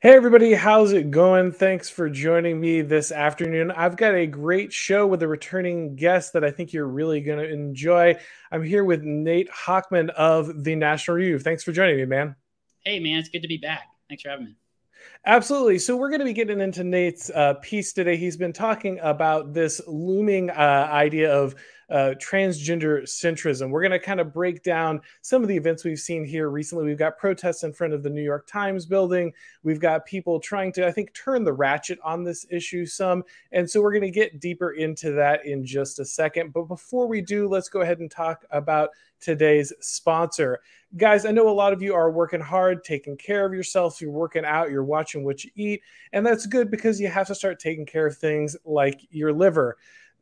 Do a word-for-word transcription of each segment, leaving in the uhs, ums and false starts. Hey everybody, how's it going? Thanks for joining me this afternoon. I've got a great show with a returning guest that I think you're really going to enjoy. I'm here with Nate Hochman of The National Review. Thanks for joining me, man. Hey man, it's good to be back. Thanks for having me. Absolutely. So we're going to be getting into Nate's uh, piece today. He's been talking about this looming uh, idea of uh, transgender centrism. We're going to kind of break down some of the events we've seen here recently. We've got protests in front of the New York Times building. We've got people trying to, I think, turn the ratchet on this issue some. And so we're going to get deeper into that in just a second. But before we do, let's go ahead and talk about today's sponsor. Guys, I know a lot of you are working hard, taking care of yourself. You're working out, you're watching what you eat. And that's good because you have to start taking care of things like your liver.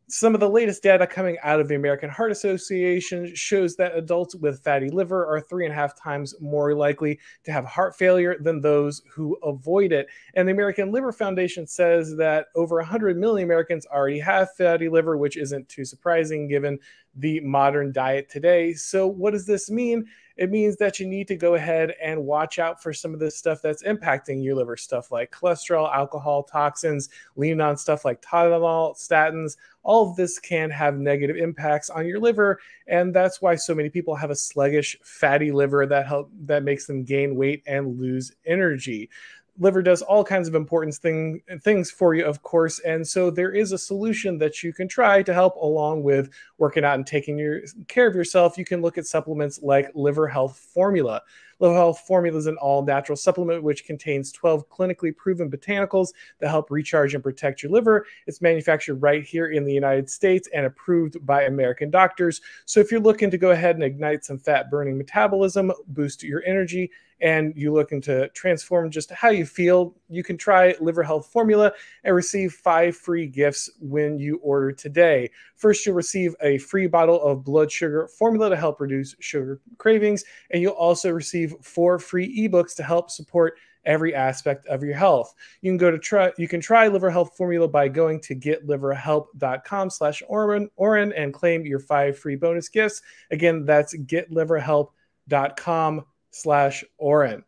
Some of the latest data coming out of the American Heart Association shows that adults with fatty liver are three and a half times more likely to have heart failure than those who avoid it. And the American Liver Foundation says that over one hundred million Americans already have fatty liver, which isn't too surprising given the modern diet today. So what does this mean? It means that you need to go ahead and watch out for some of this stuff that's impacting your liver, stuff like cholesterol, alcohol, toxins, leaning on stuff like Tylenol, statins. All of this can have negative impacts on your liver, and that's why so many people have a sluggish, fatty liver that help, that makes them gain weight and lose energy. Liver does all kinds of important thing, things for you, of course, and so there is a solution that you can try to help along with working out and taking your, care of yourself. You can look at supplements like Liver Health Formula. Liver Health Formula is an all-natural supplement which contains twelve clinically proven botanicals that help recharge and protect your liver. It's manufactured right here in the United States and approved by American doctors. So if you're looking to go ahead and ignite some fat-burning metabolism, boost your energy, and you're looking to transform just how you feel, you can try Liver Health Formula and receive five free gifts when you order today. First, you'll receive a free bottle of blood sugar formula to help reduce sugar cravings, and you'll also receive four free ebooks to help support every aspect of your health. You can go to try, you can try Liver Health Formula by going to get liver help dot com slash auron and claim your five free bonus gifts. Again, that's get liver help dot com slash auron.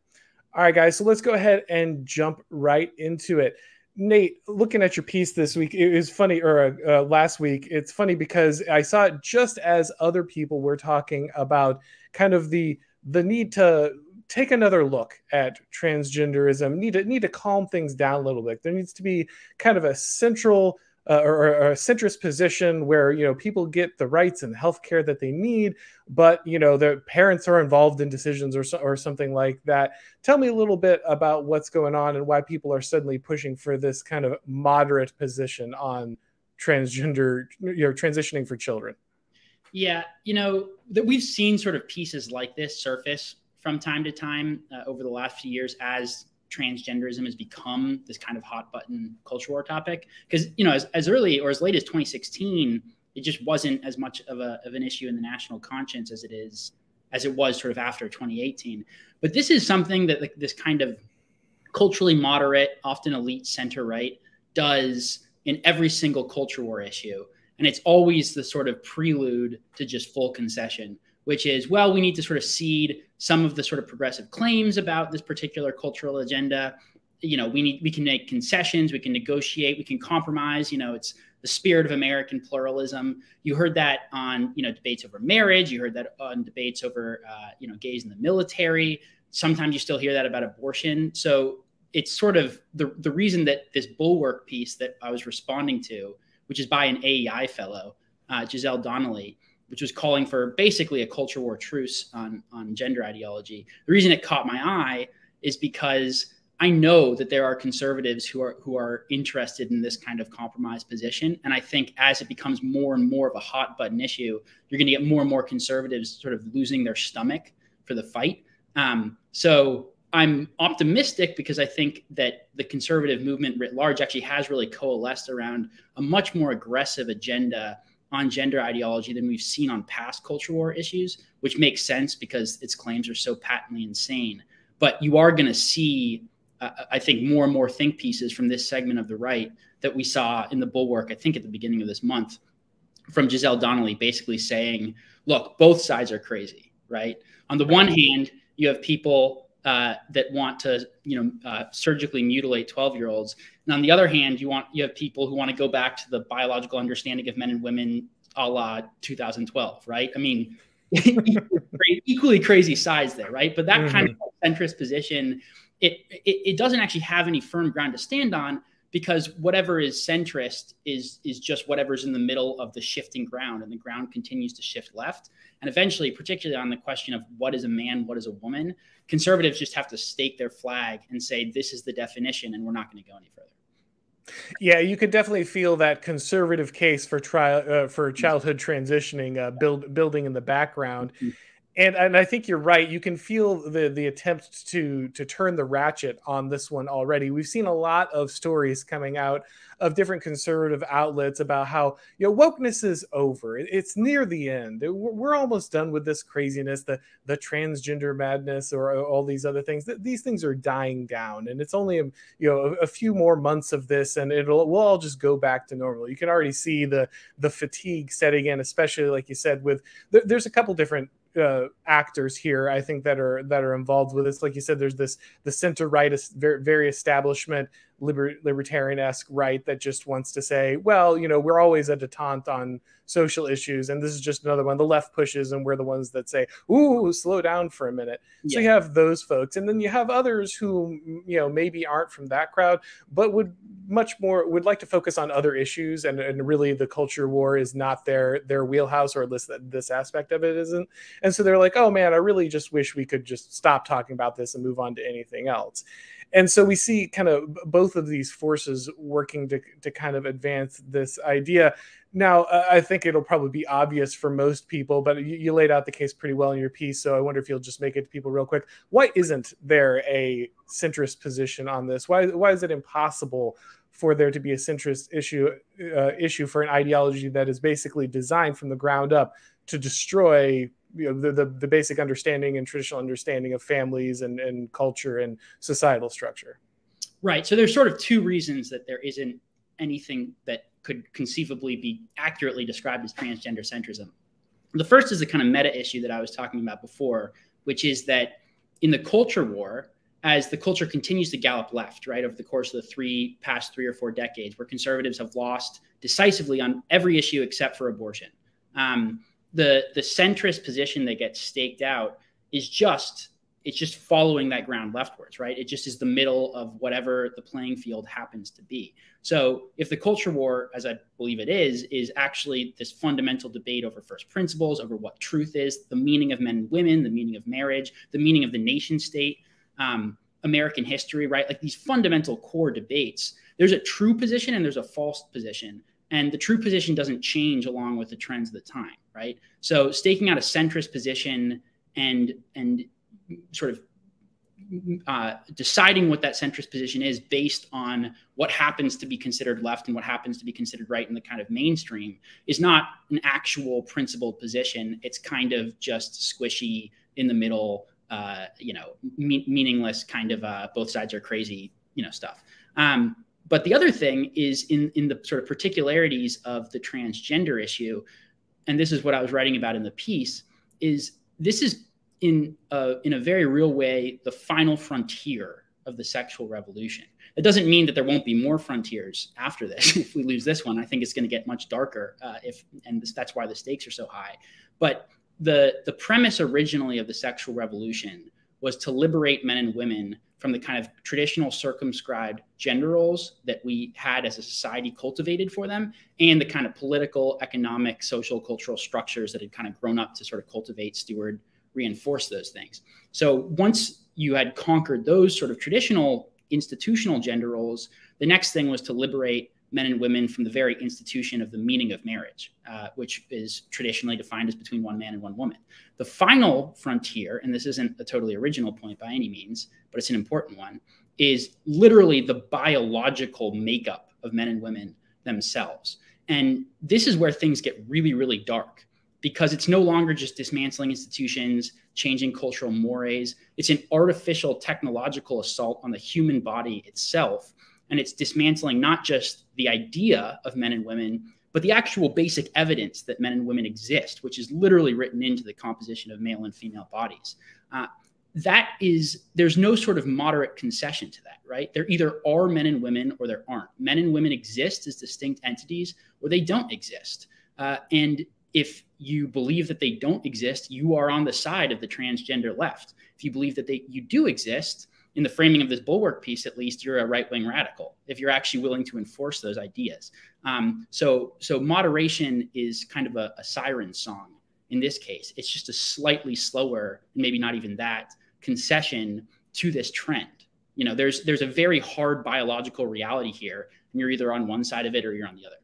All right, guys, so let's go ahead and jump right into it. Nate, looking at your piece this week, it was funny, or uh, last week, it's funny because I saw it just as other people were talking about kind of the the need to take another look at transgenderism, need to, need to calm things down a little bit. There needs to be kind of a central uh, or, or a centrist position where, you know, people get the rights and health care that they need, but, you know, their parents are involved in decisions or, or something like that. Tell me a little bit about what's going on and why people are suddenly pushing for this kind of moderate position on transgender, you know, transitioning for children. Yeah, you know, that we've seen sort of pieces like this surface from time to time uh, over the last few years as transgenderism has become this kind of hot button culture war topic. Because, you know, as, as early or as late as twenty sixteen, it just wasn't as much of, a, of an issue in the national conscience as it is, as it was sort of after twenty eighteen. But this is something that like, this kind of culturally moderate, often elite center right does in every single culture war issue. And it's always the sort of prelude to just full concession, which is, well, we need to sort of seed some of the sort of progressive claims about this particular cultural agenda. You know, we need, we can make concessions, we can negotiate, we can compromise. You know, it's the spirit of American pluralism. You heard that on, you know, debates over marriage. You heard that on debates over, uh, you know, gays in the military. Sometimes you still hear that about abortion. So it's sort of the, the reason that this Bulwark piece that I was responding to, which is by an A E I fellow, uh, Giselle Donnelly, which was calling for basically a culture war truce on, on gender ideology. The reason it caught my eye is because I know that there are conservatives who are who are interested in this kind of compromise position. And I think as it becomes more and more of a hot button issue, you're gonna get more and more conservatives sort of losing their stomach for the fight. Um, so I'm optimistic because I think that the conservative movement writ large actually has really coalesced around a much more aggressive agenda on gender ideology than we've seen on past culture war issues, which makes sense because its claims are so patently insane. But you are going to see, uh, I think, more and more think pieces from this segment of the right that we saw in the Bulwark, I think at the beginning of this month, from Giselle Donnelly basically saying, look, both sides are crazy, right? On the one hand, you have people uh, that want to, you know, uh, surgically mutilate twelve year olds. And on the other hand, you want, you have people who want to go back to the biological understanding of men and women a la two thousand twelve, right? I mean, equally crazy sides there, right? But that mm-hmm. kind of centrist position, it, it it doesn't actually have any firm ground to stand on, because whatever is centrist is is just whatever's in the middle of the shifting ground, and the ground continues to shift left. And eventually, particularly on the question of what is a man, what is a woman, conservatives just have to stake their flag and say, this is the definition, and we're not going to go any further. Yeah, you could definitely feel that conservative case for trial uh, for childhood transitioning uh, build building in the background, mm-hmm. and and I think you're right. You can feel the the attempt to to turn the ratchet on this one already. We've seen a lot of stories coming out of different conservative outlets about how, you know, wokeness is over. It, it's near the end. It, we're almost done with this craziness, the the transgender madness, or, or all these other things. That these things are dying down, and it's only a, you know, a, a few more months of this, and it'll we'll all just go back to normal. You can already see the the fatigue setting in, especially like you said. With there, there's a couple different Uh, actors here, I think, that are that are involved with this. Like you said, there's this the center right, very, very establishment, liber, libertarian-esque right that just wants to say, well, you know, we're always a detente on social issues, and this is just another one. The left pushes, and we're the ones that say, ooh, slow down for a minute. Yeah. So you have those folks, and then you have others who, you know, maybe aren't from that crowd, but would much more would like to focus on other issues, and, and really the culture war is not their their wheelhouse, or at least this aspect of it isn't. And so they're like, oh man, I really just wish we could just stop talking about this and move on to anything else. And so we see kind of both of these forces working to, to kind of advance this idea. Now, uh, I think it'll probably be obvious for most people, but you, you laid out the case pretty well in your piece, so I wonder if you'll just make it to people real quick. Why isn't there a centrist position on this? Why, why is it impossible for there to be a centrist issue, uh, issue for an ideology that is basically designed from the ground up to destroy, you know, the, the, the basic understanding and traditional understanding of families and, and culture and societal structure? Right. So there's sort of two reasons that there isn't anything that could conceivably be accurately described as transgender centrism. The first is the kind of meta issue that I was talking about before, which is that in the culture war, as the culture continues to gallop left, right, over the course of the three past three or four decades, where conservatives have lost decisively on every issue except for abortion, um, the the centrist position that gets staked out is just it's just following that ground leftwards, right? It just is the middle of whatever the playing field happens to be. So if the culture war, as I believe it is, is actually this fundamental debate over first principles, over what truth is, the meaning of men and women, the meaning of marriage, the meaning of the nation state, um, American history, right? Like these fundamental core debates, there's a true position and there's a false position. And the true position doesn't change along with the trends of the time, right? So staking out a centrist position and, and, sort of uh, deciding what that centrist position is based on what happens to be considered left and what happens to be considered right in the kind of mainstream is not an actual principled position. It's kind of just squishy in the middle, uh, you know, me meaningless kind of uh, both sides are crazy, you know, stuff. Um, but the other thing is in, in the sort of particularities of the transgender issue, and this is what I was writing about in the piece, is this is in a, in a very real way, the final frontier of the sexual revolution. It doesn't mean that there won't be more frontiers after this. If we lose this one, I think it's going to get much darker. Uh, if and this, that's why the stakes are so high. But the the premise originally of the sexual revolution was to liberate men and women from the kind of traditional circumscribed gender roles that we had as a society cultivated for them, and the kind of political, economic, social, cultural structures that had kind of grown up to sort of cultivate, steward, reinforce those things. So once you had conquered those sort of traditional institutional gender roles, the next thing was to liberate men and women from the very institution of the meaning of marriage, uh, which is traditionally defined as between one man and one woman. The final frontier, and this isn't a totally original point by any means, but it's an important one, is literally the biological makeup of men and women themselves. And this is where things get really, really dark, because it's no longer just dismantling institutions, changing cultural mores. It's an artificial technological assault on the human body itself. And it's dismantling not just the idea of men and women, but the actual basic evidence that men and women exist, which is literally written into the composition of male and female bodies. Uh, that is, there's no sort of moderate concession to that, right? There either are men and women or there aren't. Men and women exist as distinct entities or they don't exist. Uh, and if you believe that they don't exist, you are on the side of the transgender left. If you believe that they you do exist, in the framing of this Bulwark piece, at least, you're a right-wing radical, if you're actually willing to enforce those ideas. Um, so, so moderation is kind of a, a siren song in this case. It's just a slightly slower, maybe not even that, concession to this trend. You know, there's there's a very hard biological reality here, and you're either on one side of it or you're on the other.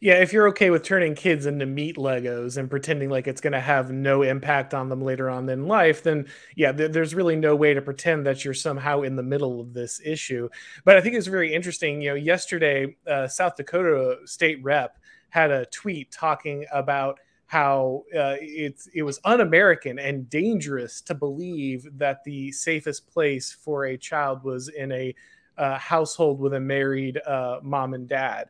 Yeah, if you're okay with turning kids into meat Legos and pretending like it's going to have no impact on them later on in life, then yeah, th there's really no way to pretend that you're somehow in the middle of this issue. But I think it's very interesting. You know, yesterday, uh, South Dakota State Rep had a tweet talking about how uh, it's, it was un-American and dangerous to believe that the safest place for a child was in a uh, household with a married uh, mom and dad.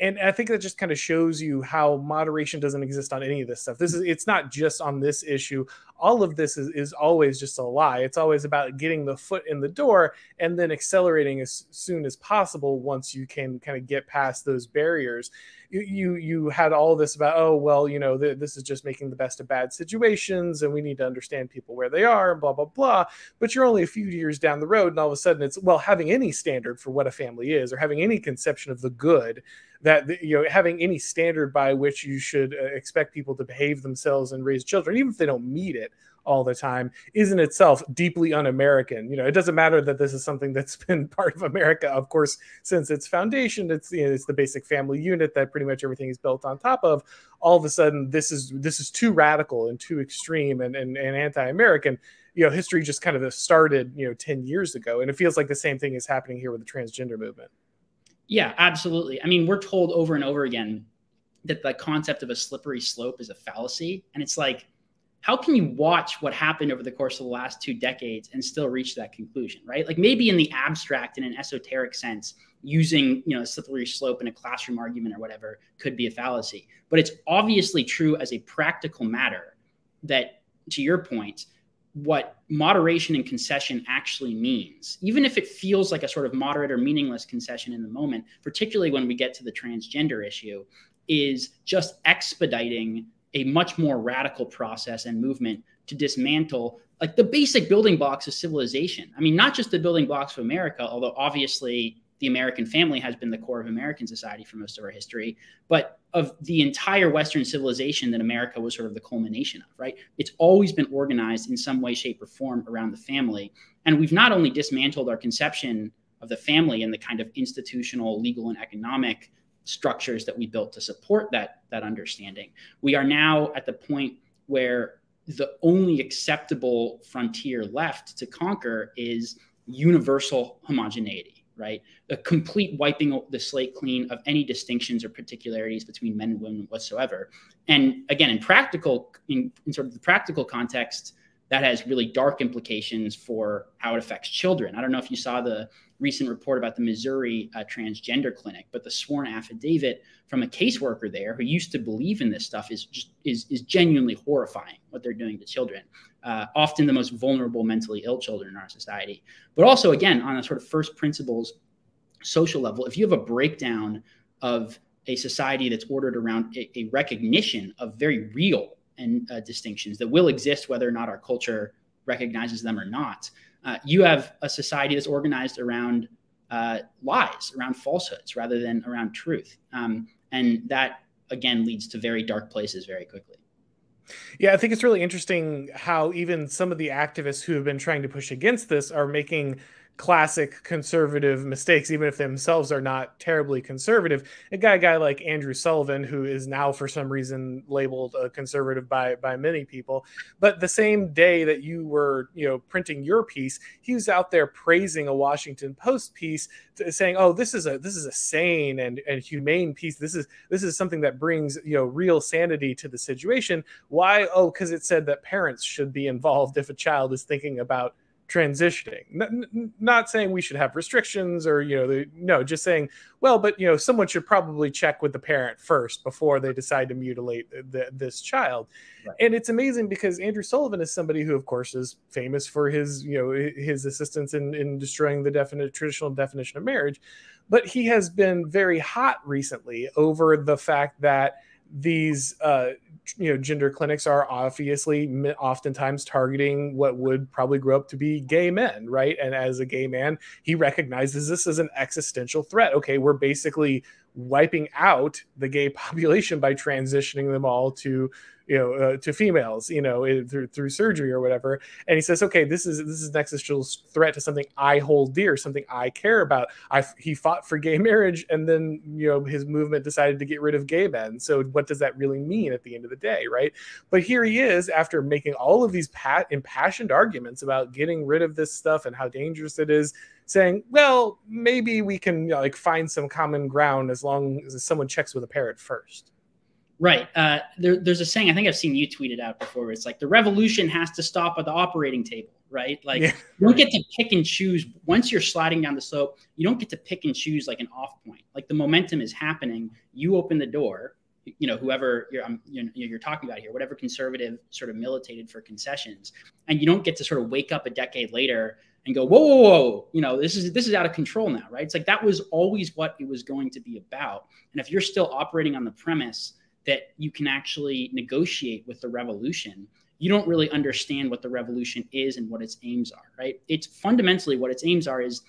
And I think that just kind of shows you how moderation doesn't exist on any of this stuff. This is, it's not just on this issue. All of this is, is always just a lie. It's always about getting the foot in the door and then accelerating as soon as possible once you can kind of get past those barriers. You, you, you had all this about, oh, well, you know, th this is just making the best of bad situations and we need to understand people where they are and blah, blah, blah. But you're only a few years down the road and all of a sudden it's, well, having any standard for what a family is or having any conception of the good, that, you know, having any standard by which you should expect people to behave themselves and raise children, even if they don't meet it all the time, is in itself deeply un-American. You know, it doesn't matter that this is something that's been part of America, of course, since its foundation. It's, you know, it's the basic family unit that pretty much everything is built on top of. All of a sudden, this is this is too radical and too extreme and and, and anti-American. You know, history just kind of started, you know, ten years ago, and it feels like the same thing is happening here with the transgender movement. Yeah, absolutely. I mean, we're told over and over again that the concept of a slippery slope is a fallacy. And it's like, how can you watch what happened over the course of the last two decades and still reach that conclusion, right? Like maybe in the abstract, in an esoteric sense, using, you know, a slippery slope in a classroom argument or whatever could be a fallacy. But it's obviously true as a practical matter that, to your point, what moderation and concession actually means, even if it feels like a sort of moderate or meaningless concession in the moment, particularly when we get to the transgender issue, is just expediting a much more radical process and movement to dismantle like the basic building blocks of civilization. I mean, not just the building blocks of America, although obviously the American family has been the core of American society for most of our history, but of the entire Western civilization that America was sort of the culmination of, right? It's always been organized in some way, shape, or form around the family. And we've not only dismantled our conception of the family and the kind of institutional, legal, and economic structures that we built to support that, that understanding. We are now at the point where the only acceptable frontier left to conquer is universal homogeneity. Right? A complete wiping of the slate clean of any distinctions or particularities between men and women whatsoever. And again, in practical, in, in sort of the practical context, that has really dark implications for how it affects children. I don't know if you saw the recent report about the Missouri uh, transgender clinic, but the sworn affidavit from a caseworker there who used to believe in this stuff is just, is, is genuinely horrifying what they're doing to children, uh, often the most vulnerable mentally ill children in our society. But also, again, on a sort of first principles social level, if you have a breakdown of a society that's ordered around a, a recognition of very real and uh, distinctions that will exist whether or not our culture recognizes them or not. Uh, you have a society that's organized around uh, lies, around falsehoods, rather than around truth. Um, and that, again, leads to very dark places very quickly. Yeah, I think it's really interesting how even some of the activists who have been trying to push against this are making classic conservative mistakes, even if themselves are not terribly conservative. A guy, a guy like Andrew Sullivan, who is now for some reason labeled a conservative by by many people, but the same day that you were, you know, printing your piece, he was out there praising a Washington Post piece, saying, "Oh, this is a this is a sane and and humane piece. This is this is something that brings, you know, real sanity to the situation." Why? Oh, because it said that parents should be involved if a child is thinking about transitioning. N- not saying we should have restrictions or, you know, the, no, just saying, well, but, you know, someone should probably check with the parent first before they decide to mutilate the, this child. Right. And it's amazing because Andrew Sullivan is somebody who, of course, is famous for his, you know, his assistance in, in destroying the definite traditional definition of marriage. But he has been very hot recently over the fact that these, uh, you know, gender clinics are obviously oftentimes targeting what would probably grow up to be gay men, right? And as a gay man, he recognizes this as an existential threat. Okay, we're basically wiping out the gay population by transitioning them all to, you know, uh, to females, you know, through, through surgery or whatever. And he says, okay, this is, this is an existential threat to something I hold dear, something I care about. I, he fought for gay marriage, and then, you know, his movement decided to get rid of gay men. So what does that really mean at the end of the day, right? But here he is, after making all of these pat, impassioned arguments about getting rid of this stuff and how dangerous it is, saying, well, maybe we can, you know, like find some common ground as long as someone checks with a parent first. Right. Uh, there, there's a saying, I think I've seen you tweet it out before. It's like the revolution has to stop at the operating table, right? Like yeah, you don't get to pick and choose. Once you're sliding down the slope, you don't get to pick and choose like an off point. Like the momentum is happening. You open the door, you know, whoever you're, um, you're, you're talking about here, whatever conservative sort of militated for concessions. And you don't get to sort of wake up a decade later and go, whoa, whoa, whoa, you know, this is this is out of control now, right? It's like that was always what it was going to be about. And if you're still operating on the premise that you can actually negotiate with the revolution, you don't really understand what the revolution is and what its aims are, right? It's fundamentally what its aims are is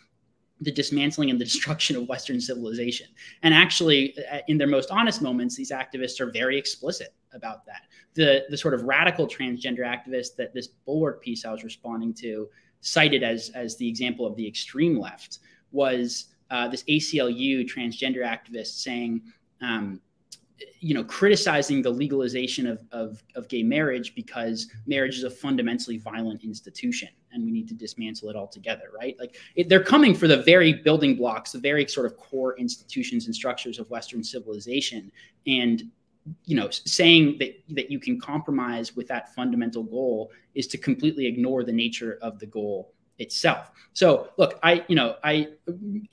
the dismantling and the destruction of Western civilization. And actually, in their most honest moments, these activists are very explicit about that. The, the sort of radical transgender activists that this Bulwark piece I was responding to cited as, as the example of the extreme left was uh, this A C L U transgender activist saying, um, you know, criticizing the legalization of, of, of gay marriage because marriage is a fundamentally violent institution and we need to dismantle it altogether, right? Like it, they're coming for the very building blocks, the very sort of core institutions and structures of Western civilization. And, you know, saying that, that you can compromise with that fundamental goal is to completely ignore the nature of the goal itself. So look, I, you know, I,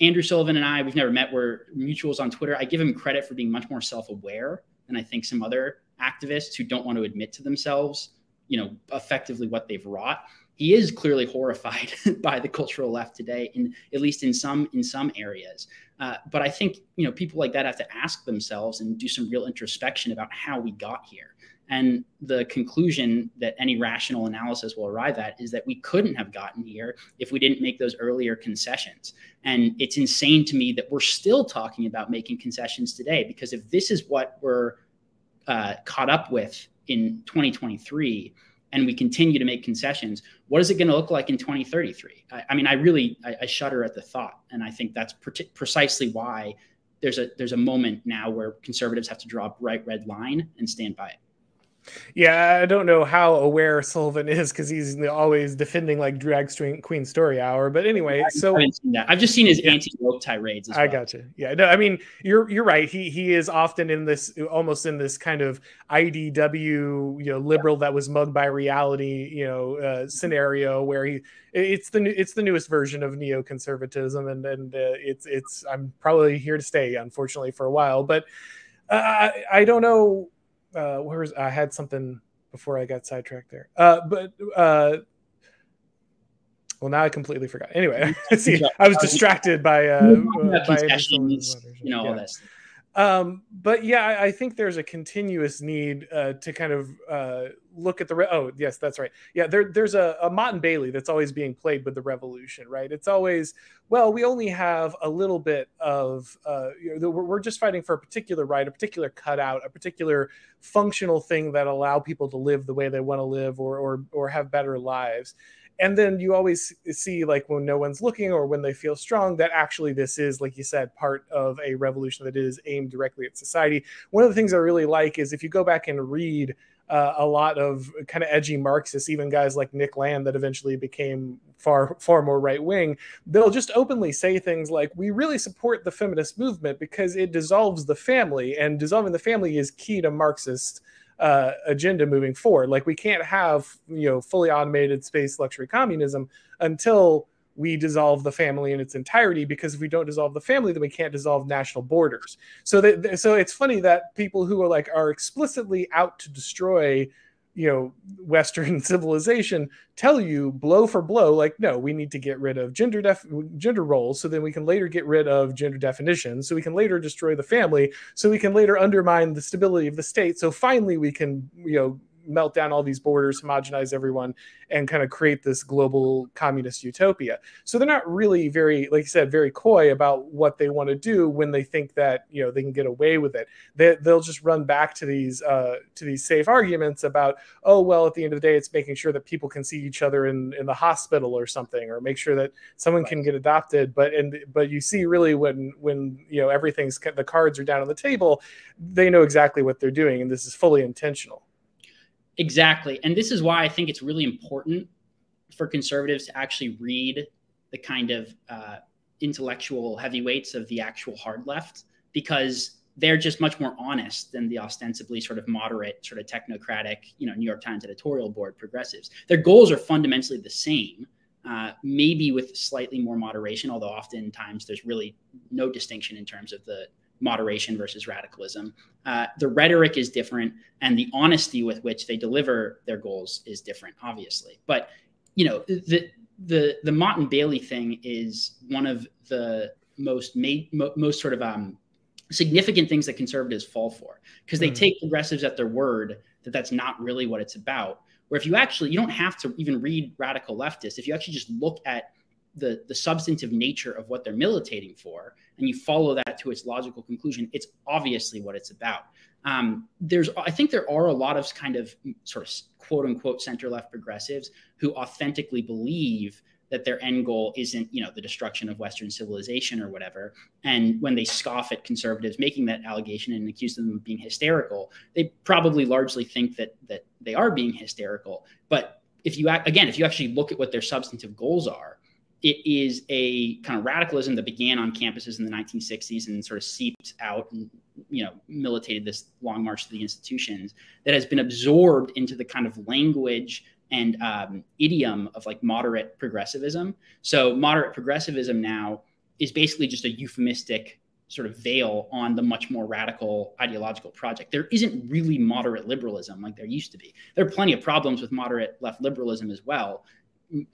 Andrew Sullivan and I, we've never met, we're mutuals on Twitter. I give him credit for being much more self-aware than I think some other activists who don't want to admit to themselves, you know, effectively what they've wrought. He is clearly horrified by the cultural left today, in at least in some in some areas. Uh, but I think, you know, people like that have to ask themselves and do some real introspection about how we got here. And the conclusion that any rational analysis will arrive at is that we couldn't have gotten here if we didn't make those earlier concessions. And it's insane to me that we're still talking about making concessions today, because if this is what we're uh, caught up with in twenty twenty-three, and we continue to make concessions, what is it going to look like in twenty thirty-three? I, I mean, I really, I, I shudder at the thought. And I think that's pre- precisely why there's a, there's a moment now where conservatives have to draw a bright red line and stand by it. Yeah, I don't know how aware Sullivan is, because he's always defending like drag queen story hour. But anyway, I so that. I've just seen his yeah. anti-woke tirades. As I well. Gotcha. Yeah, no, I mean you're you're right. He he is often in this almost in this kind of I D W, you know, liberal yeah. that was mugged by reality, you know, uh, scenario where he it's the it's the newest version of neoconservatism, and and uh, it's it's I'm probably here to stay, unfortunately, for a while. But uh, I I don't know. Uh, where was I had something before I got sidetracked there. Uh, but uh, well, now I completely forgot. Anyway, see, I was distracted by uh, by concessions, you know, all this. Um, but yeah, I, I think there's a continuous need uh, to kind of uh, look at the. Re oh, yes, that's right. Yeah, there, there's a, a Mott and Bailey that's always being played with the revolution, right? It's always, well, we only have a little bit of, uh, you know, we're, we're just fighting for a particular right, a particular cutout, a particular functional thing that allow people to live the way they want to live or, or, or have better lives. And then you always see, like, when no one's looking or when they feel strong, that actually this is, like you said, part of a revolution that is aimed directly at society. One of the things I really like is if you go back and read uh, a lot of kind of edgy Marxists, even guys like Nick Land that eventually became far, far more right wing, they'll just openly say things like, we really support the feminist movement because it dissolves the family, and dissolving the family is key to Marxist uh, agenda moving forward. Like, we can't have, you know, fully automated space luxury communism until we dissolve the family in its entirety, because if we don't dissolve the family, then we can't dissolve national borders. So that, so it's funny that people who are like, are explicitly out to destroy, you know, Western civilization tell you blow for blow, like, no, we need to get rid of gender def gender roles. So then we can later get rid of gender definitions. So we can later destroy the family. So we can later undermine the stability of the state. So finally we can, you know, melt down all these borders, homogenize everyone, and kind of create this global communist utopia. So they're not really very, like you said, very coy about what they want to do when they think that, you know, they can get away with it. They, they'll just run back to these uh, to these safe arguments about, oh, well, at the end of the day, it's making sure that people can see each other in, in the hospital or something, or make sure that someone right. can get adopted. But and but you see really when, when you know, everything's, the cards are down on the table, they know exactly what they're doing, and this is fully intentional. Exactly. And this is why I think it's really important for conservatives to actually read the kind of uh, intellectual heavyweights of the actual hard left, because they're just much more honest than the ostensibly sort of moderate, sort of technocratic, you know, New York Times editorial board progressives. Their goals are fundamentally the same, uh, maybe with slightly more moderation, although oftentimes there's really no distinction in terms of the moderation versus radicalism. Uh, the rhetoric is different, and the honesty with which they deliver their goals is different, obviously. But, you know, the the the Mott and Bailey thing is one of the most made, mo most sort of um, significant things that conservatives fall for, because they mm-hmm. take progressives at their word that that's not really what it's about. Where if you actually, you don't have to even read radical leftists. If you actually just look at the, the substantive nature of what they're militating for, and you follow that to its logical conclusion, it's obviously what it's about. Um, there's, I think there are a lot of kind of sort of quote unquote center-left progressives who authentically believe that their end goal isn't, you know, the destruction of Western civilization or whatever. And when they scoff at conservatives making that allegation and accuse them of being hysterical, they probably largely think that, that they are being hysterical. But if you, again, if you actually look at what their substantive goals are, it is a kind of radicalism that began on campuses in the nineteen sixties and sort of seeped out and, you know, militated this long march to the institutions that has been absorbed into the kind of language and um, idiom of like moderate progressivism. So moderate progressivism now is basically just a euphemistic sort of veil on the much more radical ideological project. There isn't really moderate liberalism like there used to be. There are plenty of problems with moderate left liberalism as well,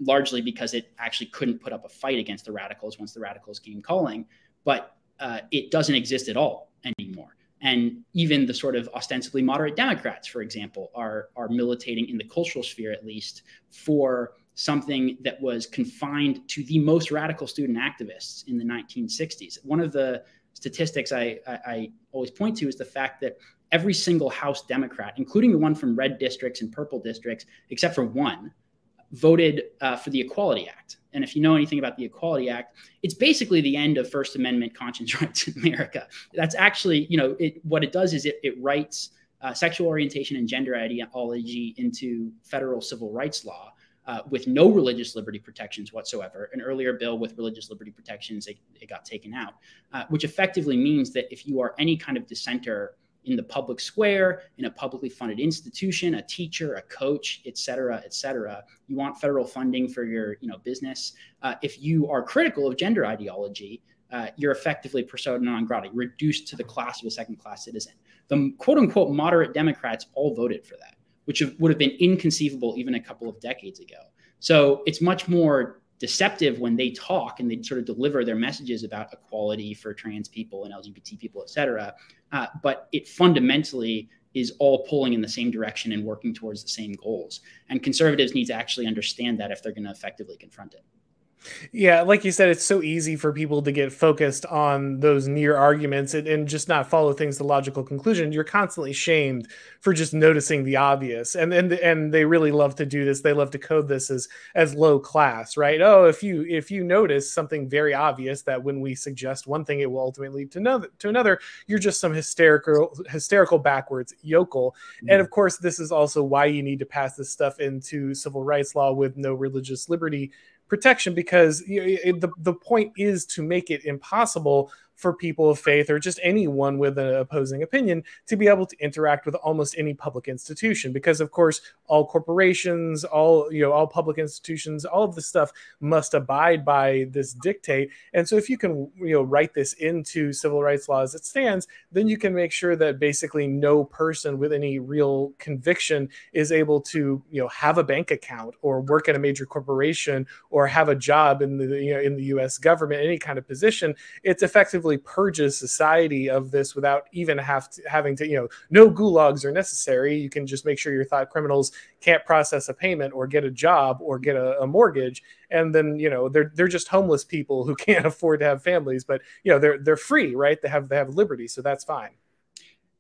largely because it actually couldn't put up a fight against the radicals once the radicals came calling, but uh, it doesn't exist at all anymore. And even the sort of ostensibly moderate Democrats, for example, are, are militating in the cultural sphere, at least, for something that was confined to the most radical student activists in the nineteen sixties. One of the statistics I, I, I always point to is the fact that every single House Democrat, including the one from red districts and purple districts, except for one, voted uh, for the Equality Act. And if you know anything about the Equality Act, it's basically the end of First Amendment conscience rights in America. That's actually, you know, it, what it does is it, it writes uh, sexual orientation and gender ideology into federal civil rights law uh, with no religious liberty protections whatsoever. An earlier bill with religious liberty protections, it, it got taken out, uh, which effectively means that if you are any kind of dissenter in the public square, in a publicly funded institution, a teacher, a coach, et cetera, et cetera. You want federal funding for your, you know, business. Uh, if you are critical of gender ideology, uh, you're effectively persona non grata, reduced to the class of a second-class citizen. The quote-unquote moderate Democrats all voted for that, which would have been inconceivable even a couple of decades ago. So it's much more deceptive when they talk and they sort of deliver their messages about equality for trans people and L G B T people, et cetera. Uh, but it fundamentally is all pulling in the same direction and working towards the same goals. And conservatives need to actually understand that if they're going to effectively confront it. Yeah, like you said, it's so easy for people to get focused on those near arguments and, and just not follow things to logical conclusion. You're constantly shamed for just noticing the obvious. And and, and they really love to do this. They love to code this as as low class, right? Oh, if you if you notice something very obvious that when we suggest one thing, it will ultimately lead to another, to another, you're just some hysterical, hysterical backwards yokel. Mm-hmm. And of course, this is also why you need to pass this stuff into civil rights law with no religious liberty protection, because you know, the, the point is to make it impossible for people of faith or just anyone with an opposing opinion to be able to interact with almost any public institution. Because, of course, all corporations, all, you know, all public institutions, all of this stuff must abide by this dictate. And so if you can, you know, write this into civil rights law as it stands, then you can make sure that basically no person with any real conviction is able to, you know, have a bank account or work at a major corporation or have a job in the, you know, in the U S government, any kind of position. It effectively purges society of this without even have to, having to, you know, no gulags are necessary. You can just make sure your thought criminals can't process a payment or get a job or get a, a mortgage. And then, you know, they're, they're just homeless people who can't afford to have families, but, you know, they're, they're free, right? They have, they have liberty. So that's fine.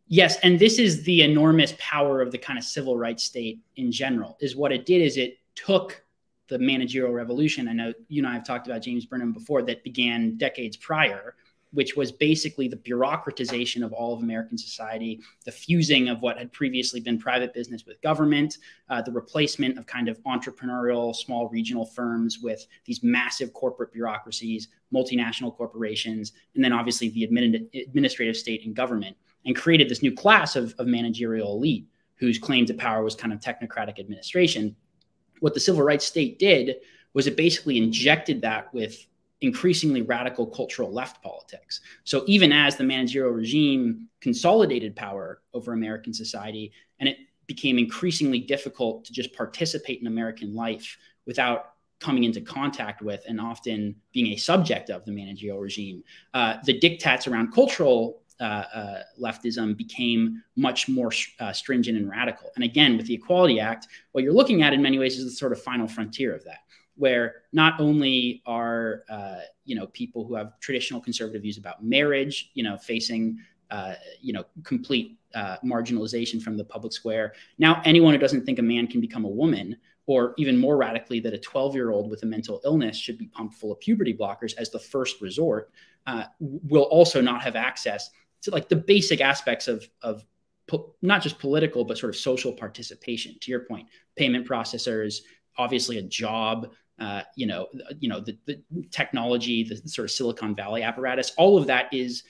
Yes. And this is the enormous power of the kind of civil rights state in general, is what it did is it took the managerial revolution. I know you and I have talked about James Burnham before, that began decades prior, which was basically the bureaucratization of all of American society, the fusing of what had previously been private business with government, uh, the replacement of kind of entrepreneurial small regional firms with these massive corporate bureaucracies, multinational corporations, and then obviously the administ- administrative state and government, and created this new class of, of managerial elite whose claim to power was kind of technocratic administration. What the civil rights state did was it basically injected that with increasingly radical cultural left politics. So even as the managerial regime consolidated power over American society, and it became increasingly difficult to just participate in American life without coming into contact with and often being a subject of the managerial regime, uh, the diktats around cultural Uh, uh, leftism became much more uh, stringent and radical. And again, with the Equality Act, what you're looking at in many ways is the sort of final frontier of that, where not only are uh, you know, people who have traditional conservative views about marriage, you know, facing uh, you know, complete uh, marginalization from the public square. Now, anyone who doesn't think a man can become a woman, or even more radically, that a twelve-year-old with a mental illness should be pumped full of puberty blockers as the first resort, uh, will also not have access to like the basic aspects of, of po not just political, but sort of social participation. To your point, payment processors, obviously a job, uh, you know, you know, the, the technology, the sort of Silicon Valley apparatus, all of that is,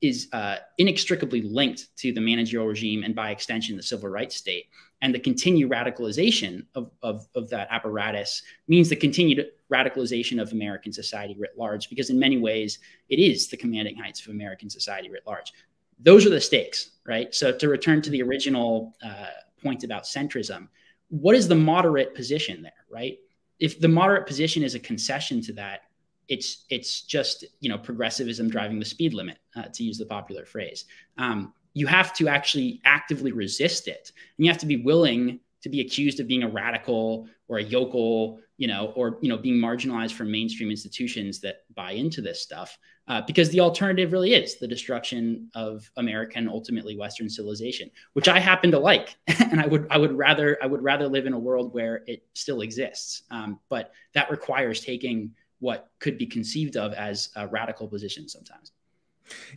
is uh, inextricably linked to the managerial regime and by extension, the civil rights state. And the continued radicalization of, of, of that apparatus means the continued radicalization of American society writ large, because in many ways, it is the commanding heights of American society writ large. Those are the stakes, right? So to return to the original uh, point about centrism, what is the moderate position there, right? If the moderate position is a concession to that, it's, it's just, you know, progressivism driving the speed limit, uh, to use the popular phrase. Um, you have to actually actively resist it. And you have to be willing to be accused of being a radical or a yokel, you know, or, you know, being marginalized from mainstream institutions that buy into this stuff, uh, because the alternative really is the destruction of America and ultimately Western civilization, which I happen to like. And I would, I would rather, I would rather live in a world where it still exists. Um, but that requires taking what could be conceived of as a radical position sometimes.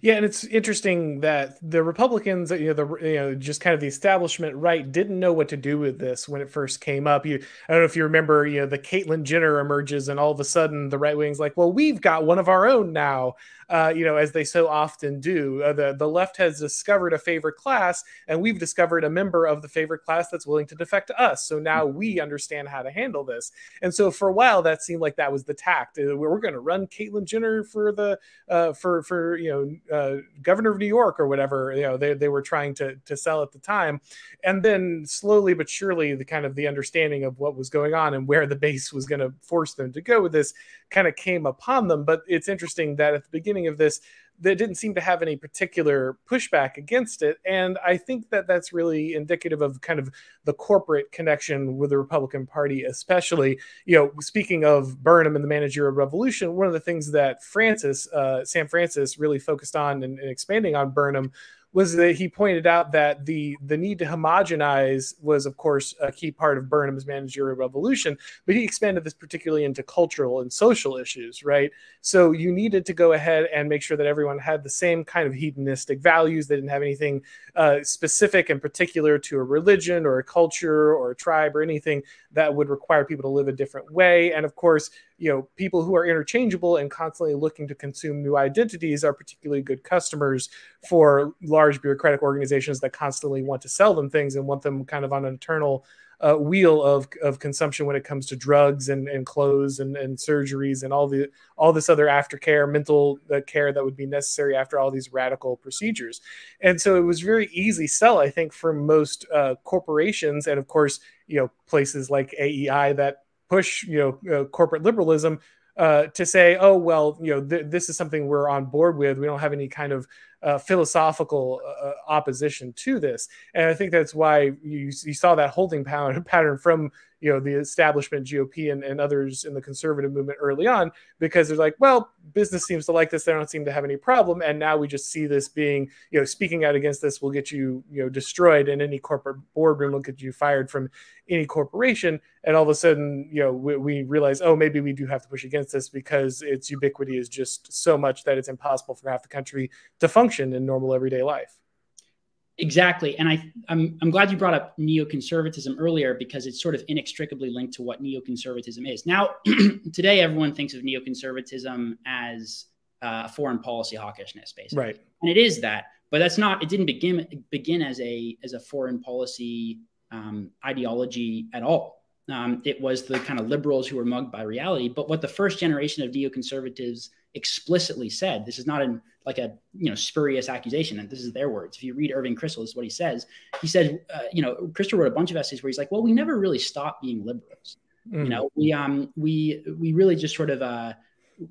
Yeah, and it's interesting that the Republicans, you know, the you know, just kind of the establishment right didn't know what to do with this when it first came up. You, I don't know if you remember, you know, the Caitlyn Jenner emerges, and all of a sudden the right wing's like, well, we've got one of our own now, uh, you know, as they so often do. Uh, the the left has discovered a favorite class, and we've discovered a member of the favorite class that's willing to defect to us. So now we understand how to handle this. And so for a while, that seemed like that was the tact. We're going to run Caitlyn Jenner for the uh, for for you know. Uh, governor of New York or whatever, you know, they, they were trying to, to sell at the time. And then slowly but surely the kind of the understanding of what was going on and where the base was going to force them to go with this kind of came upon them. But it's interesting that at the beginning of this, they didn't seem to have any particular pushback against it. And I think that that's really indicative of kind of the corporate connection with the Republican Party, especially, you know, speaking of Burnham and the managerial revolution, one of the things that Francis, uh, Sam Francis really focused on and, and expanding on Burnham was that he pointed out that the, the need to homogenize was, of course, a key part of Burnham's managerial revolution, but he expanded this particularly into cultural and social issues, right? So you needed to go ahead and make sure that everyone had the same kind of hedonistic values. They didn't have anything uh, specific and particular to a religion or a culture or a tribe or anything that would require people to live a different way. And, of course, you know, people who are interchangeable and constantly looking to consume new identities are particularly good customers for large bureaucratic organizations that constantly want to sell them things and want them kind of on an eternal uh, wheel of, of consumption when it comes to drugs and, and clothes and, and surgeries and all the all this other aftercare, mental uh, care that would be necessary after all these radical procedures. And so it was very easy sell, I think, for most uh, corporations and, of course, you know, places like A E I that push, you know, uh, corporate liberalism uh, to say, oh, well, you know, th this is something we're on board with. We don't have any kind of uh, philosophical uh, opposition to this. And I think that's why you, you saw that holding pattern from, you know, the establishment G O P and, and others in the conservative movement early on, because they're like, well, business seems to like this. They don't seem to have any problem. And now we just see this being, you know, speaking out against this will get you, you know, destroyed in any corporate boardroom, will get you fired from any corporation. And all of a sudden, you know, we, we realize, oh, maybe we do have to push against this because its ubiquity is just so much that it's impossible for half the country to function in normal everyday life. Exactly. And I, I'm, I'm glad you brought up neoconservatism earlier, because it's sort of inextricably linked to what neoconservatism is. Now, today, everyone thinks of neoconservatism as uh, foreign policy hawkishness, basically. Right. And it is that, but that's not, it didn't begin, begin as a, as a foreign policy um, ideology at all. Um, it was the kind of liberals who were mugged by reality. But what the first generation of neoconservatives explicitly said, this is not in like a, you know, spurious accusation, and this is their words. If you read Irving Kristol, this is what he says. He said, uh, you know, Kristol wrote a bunch of essays where he's like, well, we never really stopped being liberals. Mm-hmm. You know, we, um, we, we really just sort of uh,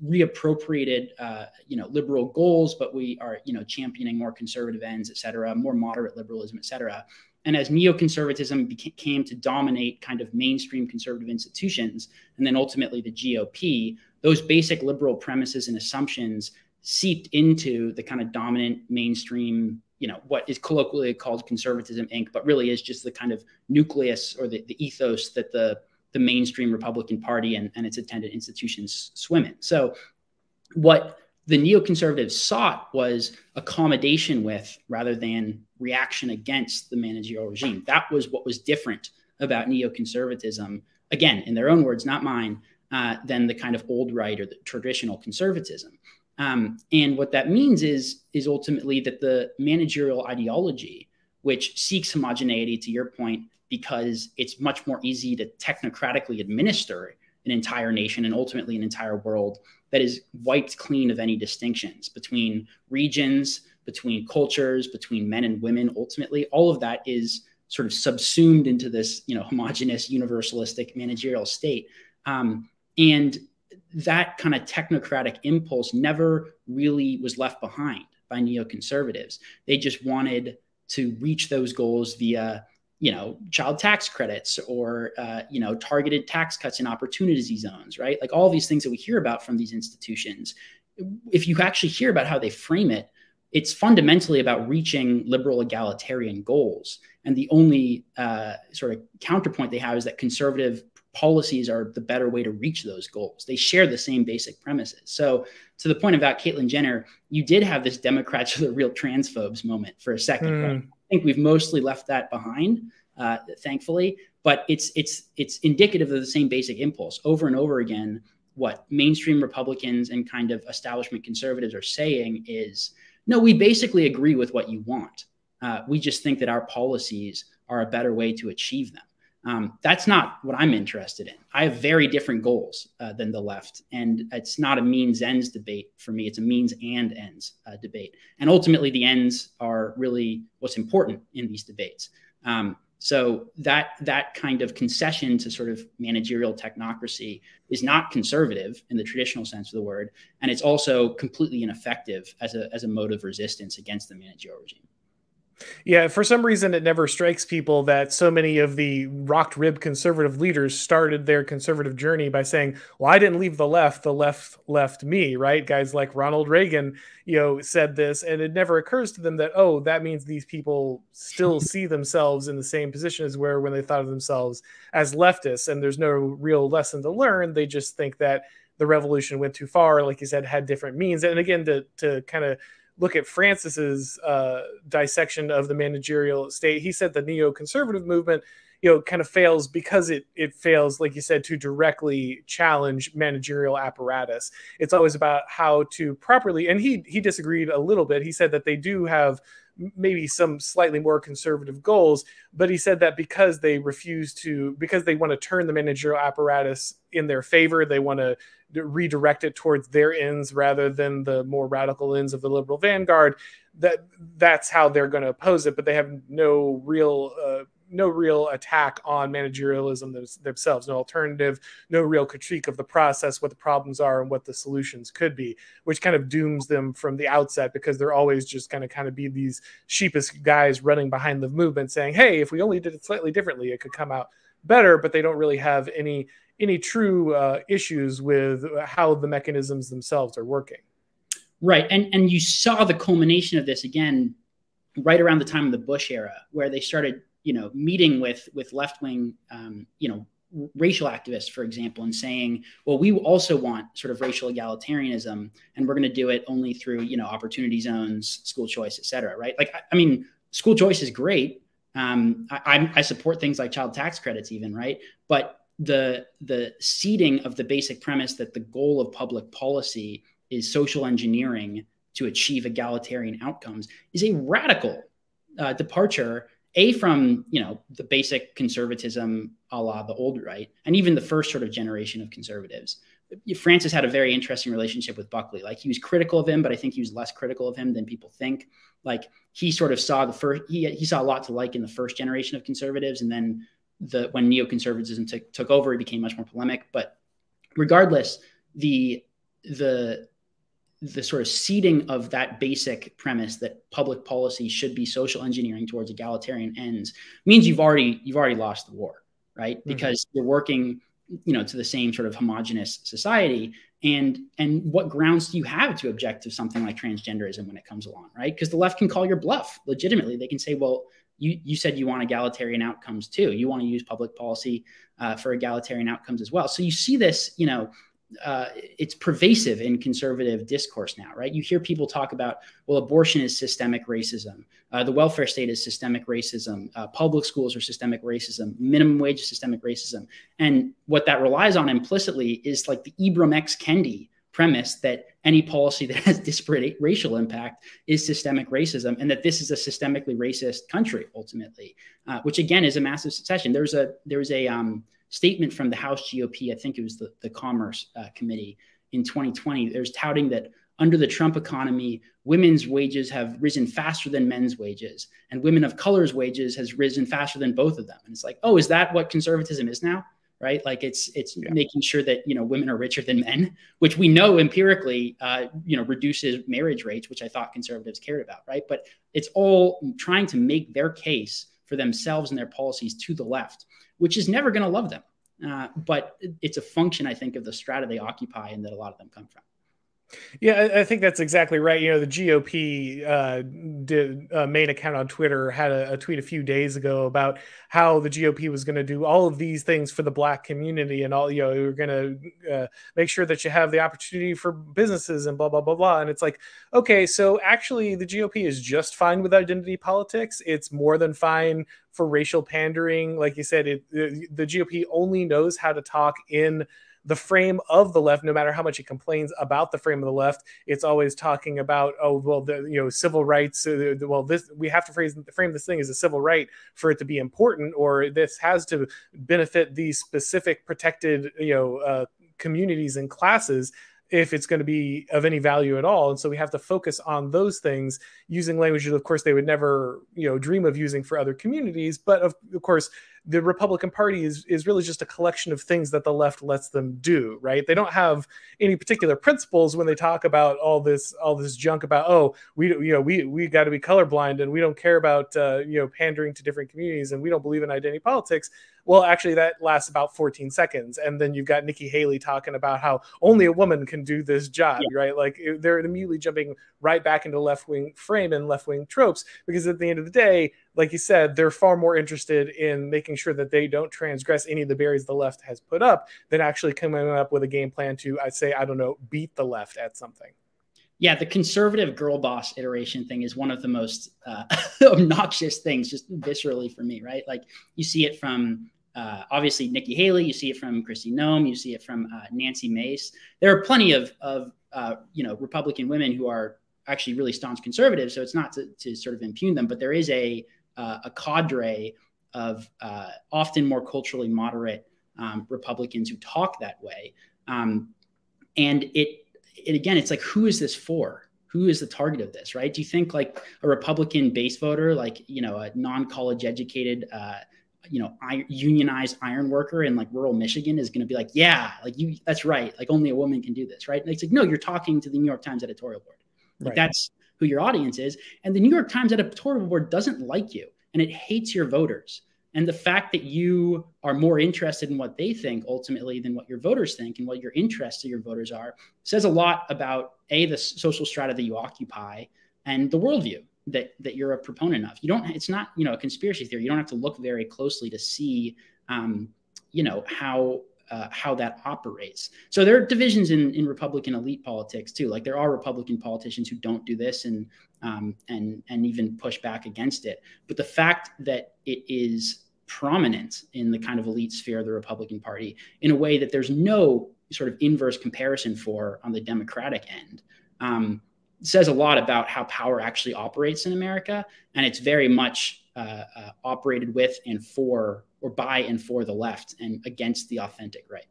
reappropriated, uh, you know, liberal goals, but we are, you know, championing more conservative ends, et cetera, more moderate liberalism, et cetera. And as neoconservatism became, came to dominate kind of mainstream conservative institutions, and then ultimately the G O P, those basic liberal premises and assumptions seeped into the kind of dominant mainstream, you know, what is colloquially called conservatism, Incorporated, but really is just the kind of nucleus or the, the ethos that the, the mainstream Republican Party and, and its attendant institutions swim in. So what the neoconservatives sought was accommodation with rather than reaction against the managerial regime. That was what was different about neoconservatism, again, in their own words, not mine, Uh, than the kind of old right or the traditional conservatism. Um, and what that means is, is ultimately that the managerial ideology, which seeks homogeneity, to your point, because it's much more easy to technocratically administer an entire nation and ultimately an entire world that is wiped clean of any distinctions between regions, between cultures, between men and women, ultimately, all of that is sort of subsumed into this, you know, homogenous, universalistic managerial state. Um, And that kind of technocratic impulse never really was left behind by neoconservatives. They just wanted to reach those goals via, you know, child tax credits or, uh, you know, targeted tax cuts in opportunity zones, right? Like all these things that we hear about from these institutions. If you actually hear about how they frame it, it's fundamentally about reaching liberal egalitarian goals. And the only uh, sort of counterpoint they have is that conservative policies are the better way to reach those goals. They share the same basic premises. So to the point about Caitlyn Jenner, you did have this Democrats are the real transphobes moment for a second. Mm. Right? I think we've mostly left that behind, uh, thankfully, but it's, it's, it's indicative of the same basic impulse over and over again. What mainstream Republicans and kind of establishment conservatives are saying is, no, we basically agree with what you want. Uh, we just think that our policies are a better way to achieve them. Um, that's not what I'm interested in. I have very different goals uh, than the left. And it's not a means ends debate for me. It's a means and ends uh, debate. And ultimately, the ends are really what's important in these debates. Um, so that that kind of concession to sort of managerial technocracy is not conservative in the traditional sense of the word. And it's also completely ineffective as a, as a mode of resistance against the managerial regime. Yeah, for some reason, it never strikes people that so many of the rocked rib conservative leaders started their conservative journey by saying, well, I didn't leave the left, the left left me, right? Guys like Ronald Reagan, you know, said this, and it never occurs to them that, oh, that means these people still see themselves in the same position as where when they thought of themselves as leftists, and there's no real lesson to learn. They just think that the revolution went too far, like you said, had different means. And again, to, to kind of look at Francis's uh, dissection of the managerial state. He said the neoconservative movement, you know, kind of fails because it it fails, like you said, to directly challenge managerial apparatus. It's always about how to properly, and he he disagreed a little bit. He said that they do have maybe some slightly more conservative goals, but he said that because they refuse to, because they want to turn the managerial apparatus in their favor, they want to redirect it towards their ends rather than the more radical ends of the liberal vanguard, that that's how they're going to oppose it. But they have no real, uh, no real attack on managerialism themselves, no alternative, no real critique of the process, what the problems are and what the solutions could be, which kind of dooms them from the outset, because they're always just going to kind of be these sheepish guys running behind the movement saying, hey, if we only did it slightly differently, it could come out better. But they don't really have any, any true uh, issues with how the mechanisms themselves are working. Right. And, and you saw the culmination of this again, right around the time of the Bush era, where they started, you know, meeting with with left wing, um, you know, racial activists, for example, and saying, well, we also want sort of racial egalitarianism, and we're going to do it only through, you know, opportunity zones, school choice, et cetera. Right. Like, I, I mean, school choice is great. Um, I, I support things like child tax credits even. Right. But the the seeding of the basic premise that the goal of public policy is social engineering to achieve egalitarian outcomes is a radical uh, departure A, from, you know, the basic conservatism a la the old right, and even the first sort of generation of conservatives. Francis had a very interesting relationship with Buckley. Like, he was critical of him, but I think he was less critical of him than people think. Like, he sort of saw the first, he, he saw a lot to like in the first generation of conservatives. And then the, when neoconservatism took, took over, it became much more polemic. But regardless, the, the, the sort of seeding of that basic premise that public policy should be social engineering towards egalitarian ends means you've already, you've already lost the war, right? Because mm-hmm. you're working, you know, to the same sort of homogenous society. And, and what grounds do you have to object to something like transgenderism when it comes along, right? Because the left can call your bluff legitimately. They can say, well, you, you said you want egalitarian outcomes too. You want to use public policy uh, for egalitarian outcomes as well. So you see this, you know, Uh, it's pervasive in conservative discourse now, right? You hear people talk about, well, abortion is systemic racism. Uh, the welfare state is systemic racism. Uh, public schools are systemic racism. Minimum wage is systemic racism. And what that relies on implicitly is like the Ibram X. Kendi premise that any policy that has disparate racial impact is systemic racism, and that this is a systemically racist country ultimately, uh, which again is a massive succession. There's a, there's a, um, statement from the House G O P, I think it was the, the Commerce uh, Committee in twenty twenty, there's touting that under the Trump economy, women's wages have risen faster than men's wages, and women of color's wages has risen faster than both of them. And it's like, oh, is that what conservatism is now, right? Like it's it's yeah. making sure that, you know, women are richer than men, which we know empirically, uh, you know, reduces marriage rates, which I thought conservatives cared about, right? But it's all trying to make their case for themselves and their policies to the left, which is never going to love them. Uh, but it's a function, I think, of the strata they occupy and that a lot of them come from. Yeah, I think that's exactly right. You know, the G O P uh, did, uh, main account on Twitter had a, a tweet a few days ago about how the G O P was going to do all of these things for the Black community and all, you know, you're going to uh, make sure that you have the opportunity for businesses and blah, blah, blah, blah. And it's like, okay, so actually the G O P is just fine with identity politics. It's more than fine for racial pandering. Like you said, it, it, the G O P only knows how to talk in the frame of the left, no matter how much it complains about the frame of the left. It's always talking about, oh, well, the, you know, civil rights. Uh, well, this, we have to phrase, frame this thing as a civil right for it to be important, or this has to benefit these specific protected, you know, uh, communities and classes if it's going to be of any value at all. And so we have to focus on those things using language that, of course, they would never, you know, dream of using for other communities. But of, of course, the Republican Party is, is really just a collection of things that the left lets them do, right? They don't have any particular principles when they talk about all this, all this junk about, oh, we, you know, we, we got to be colorblind and we don't care about, uh, you know, pandering to different communities and we don't believe in identity politics. Well, actually, that lasts about fourteen seconds. And then you've got Nikki Haley talking about how only a woman can do this job, yeah. right? Like they're immediately jumping right back into left-wing frame and left-wing tropes, because at the end of the day, like you said, they're far more interested in making sure that they don't transgress any of the barriers the left has put up than actually coming up with a game plan to, I'd say, I don't know, beat the left at something. Yeah, the conservative girl boss iteration thing is one of the most uh, obnoxious things, just viscerally for me, right? Like you see it from uh, obviously Nikki Haley, you see it from Kristi Noem, you see it from uh, Nancy Mace. There are plenty of, of uh, you know, Republican women who are actually really staunch conservatives, so it's not to, to sort of impugn them, but there is a, uh, a cadre of uh, often more culturally moderate um, Republicans who talk that way. Um, and it, It, again, it's like, who is this for? Who is the target of this, right? Do you think like a Republican base voter, like, you know, a non-college educated, uh, you know, iron, unionized iron worker in like rural Michigan is going to be like, yeah, like you, that's right. Like only a woman can do this, right? And it's like, no, you're talking to the New York Times editorial board. Like, right. That's who your audience is. And the New York Times editorial board doesn't like you and it hates your voters. And the fact that you are more interested in what they think ultimately than what your voters think and what your interests of your voters are says a lot about, A, the social strata that you occupy and the worldview that, that you're a proponent of. You don't, it's not, you know, a conspiracy theory. You don't have to look very closely to see, um, you know, how, uh, how that operates. So there are divisions in, in Republican elite politics too. Like there are Republican politicians who don't do this and, um, and, and even push back against it. But the fact that it is prominent in the kind of elite sphere of the Republican Party in a way that there's no sort of inverse comparison for on the Democratic end, um, says a lot about how power actually operates in America. And it's very much uh, uh, operated with and for, or by and for the left and against the authentic right.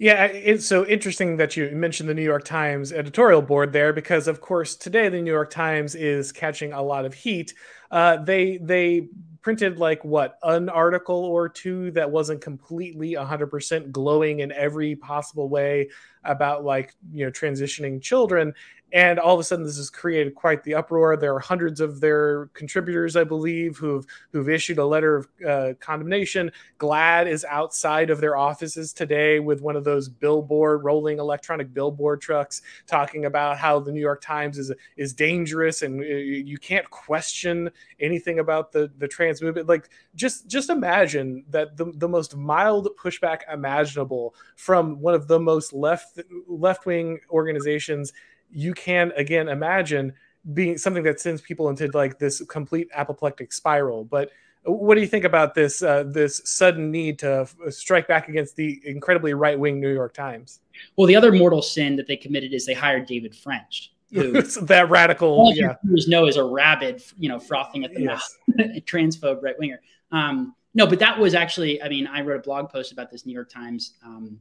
Yeah, it's so interesting that you mentioned the New York Times editorial board there, because of course today the New York Times is catching a lot of heat. Uh, they they printed like what, an article or two that wasn't completely one hundred percent glowing in every possible way about like, you know, transitioning children. And all of a sudden, this has created quite the uproar. There are hundreds of their contributors, I believe, who've who've issued a letter of uh, condemnation. GLAAD is outside of their offices today with one of those billboard, rolling electronic billboard trucks, talking about how the New York Times is is dangerous and you can't question anything about the the trans movement. Like just just imagine that the the most mild pushback imaginable from one of the most left left wing organizations. You can, again, imagine being something that sends people into like this complete apoplectic spiral. But what do you think about this, uh, this sudden need to strike back against the incredibly right-wing New York Times? Well, the other mortal sin that they committed is they hired David French. Who, that radical, yeah. Who know is a rabid, you know, frothing at the yes. mouth, transphobe right-winger. Um, no, but that was actually, I mean, I wrote a blog post about this New York Times um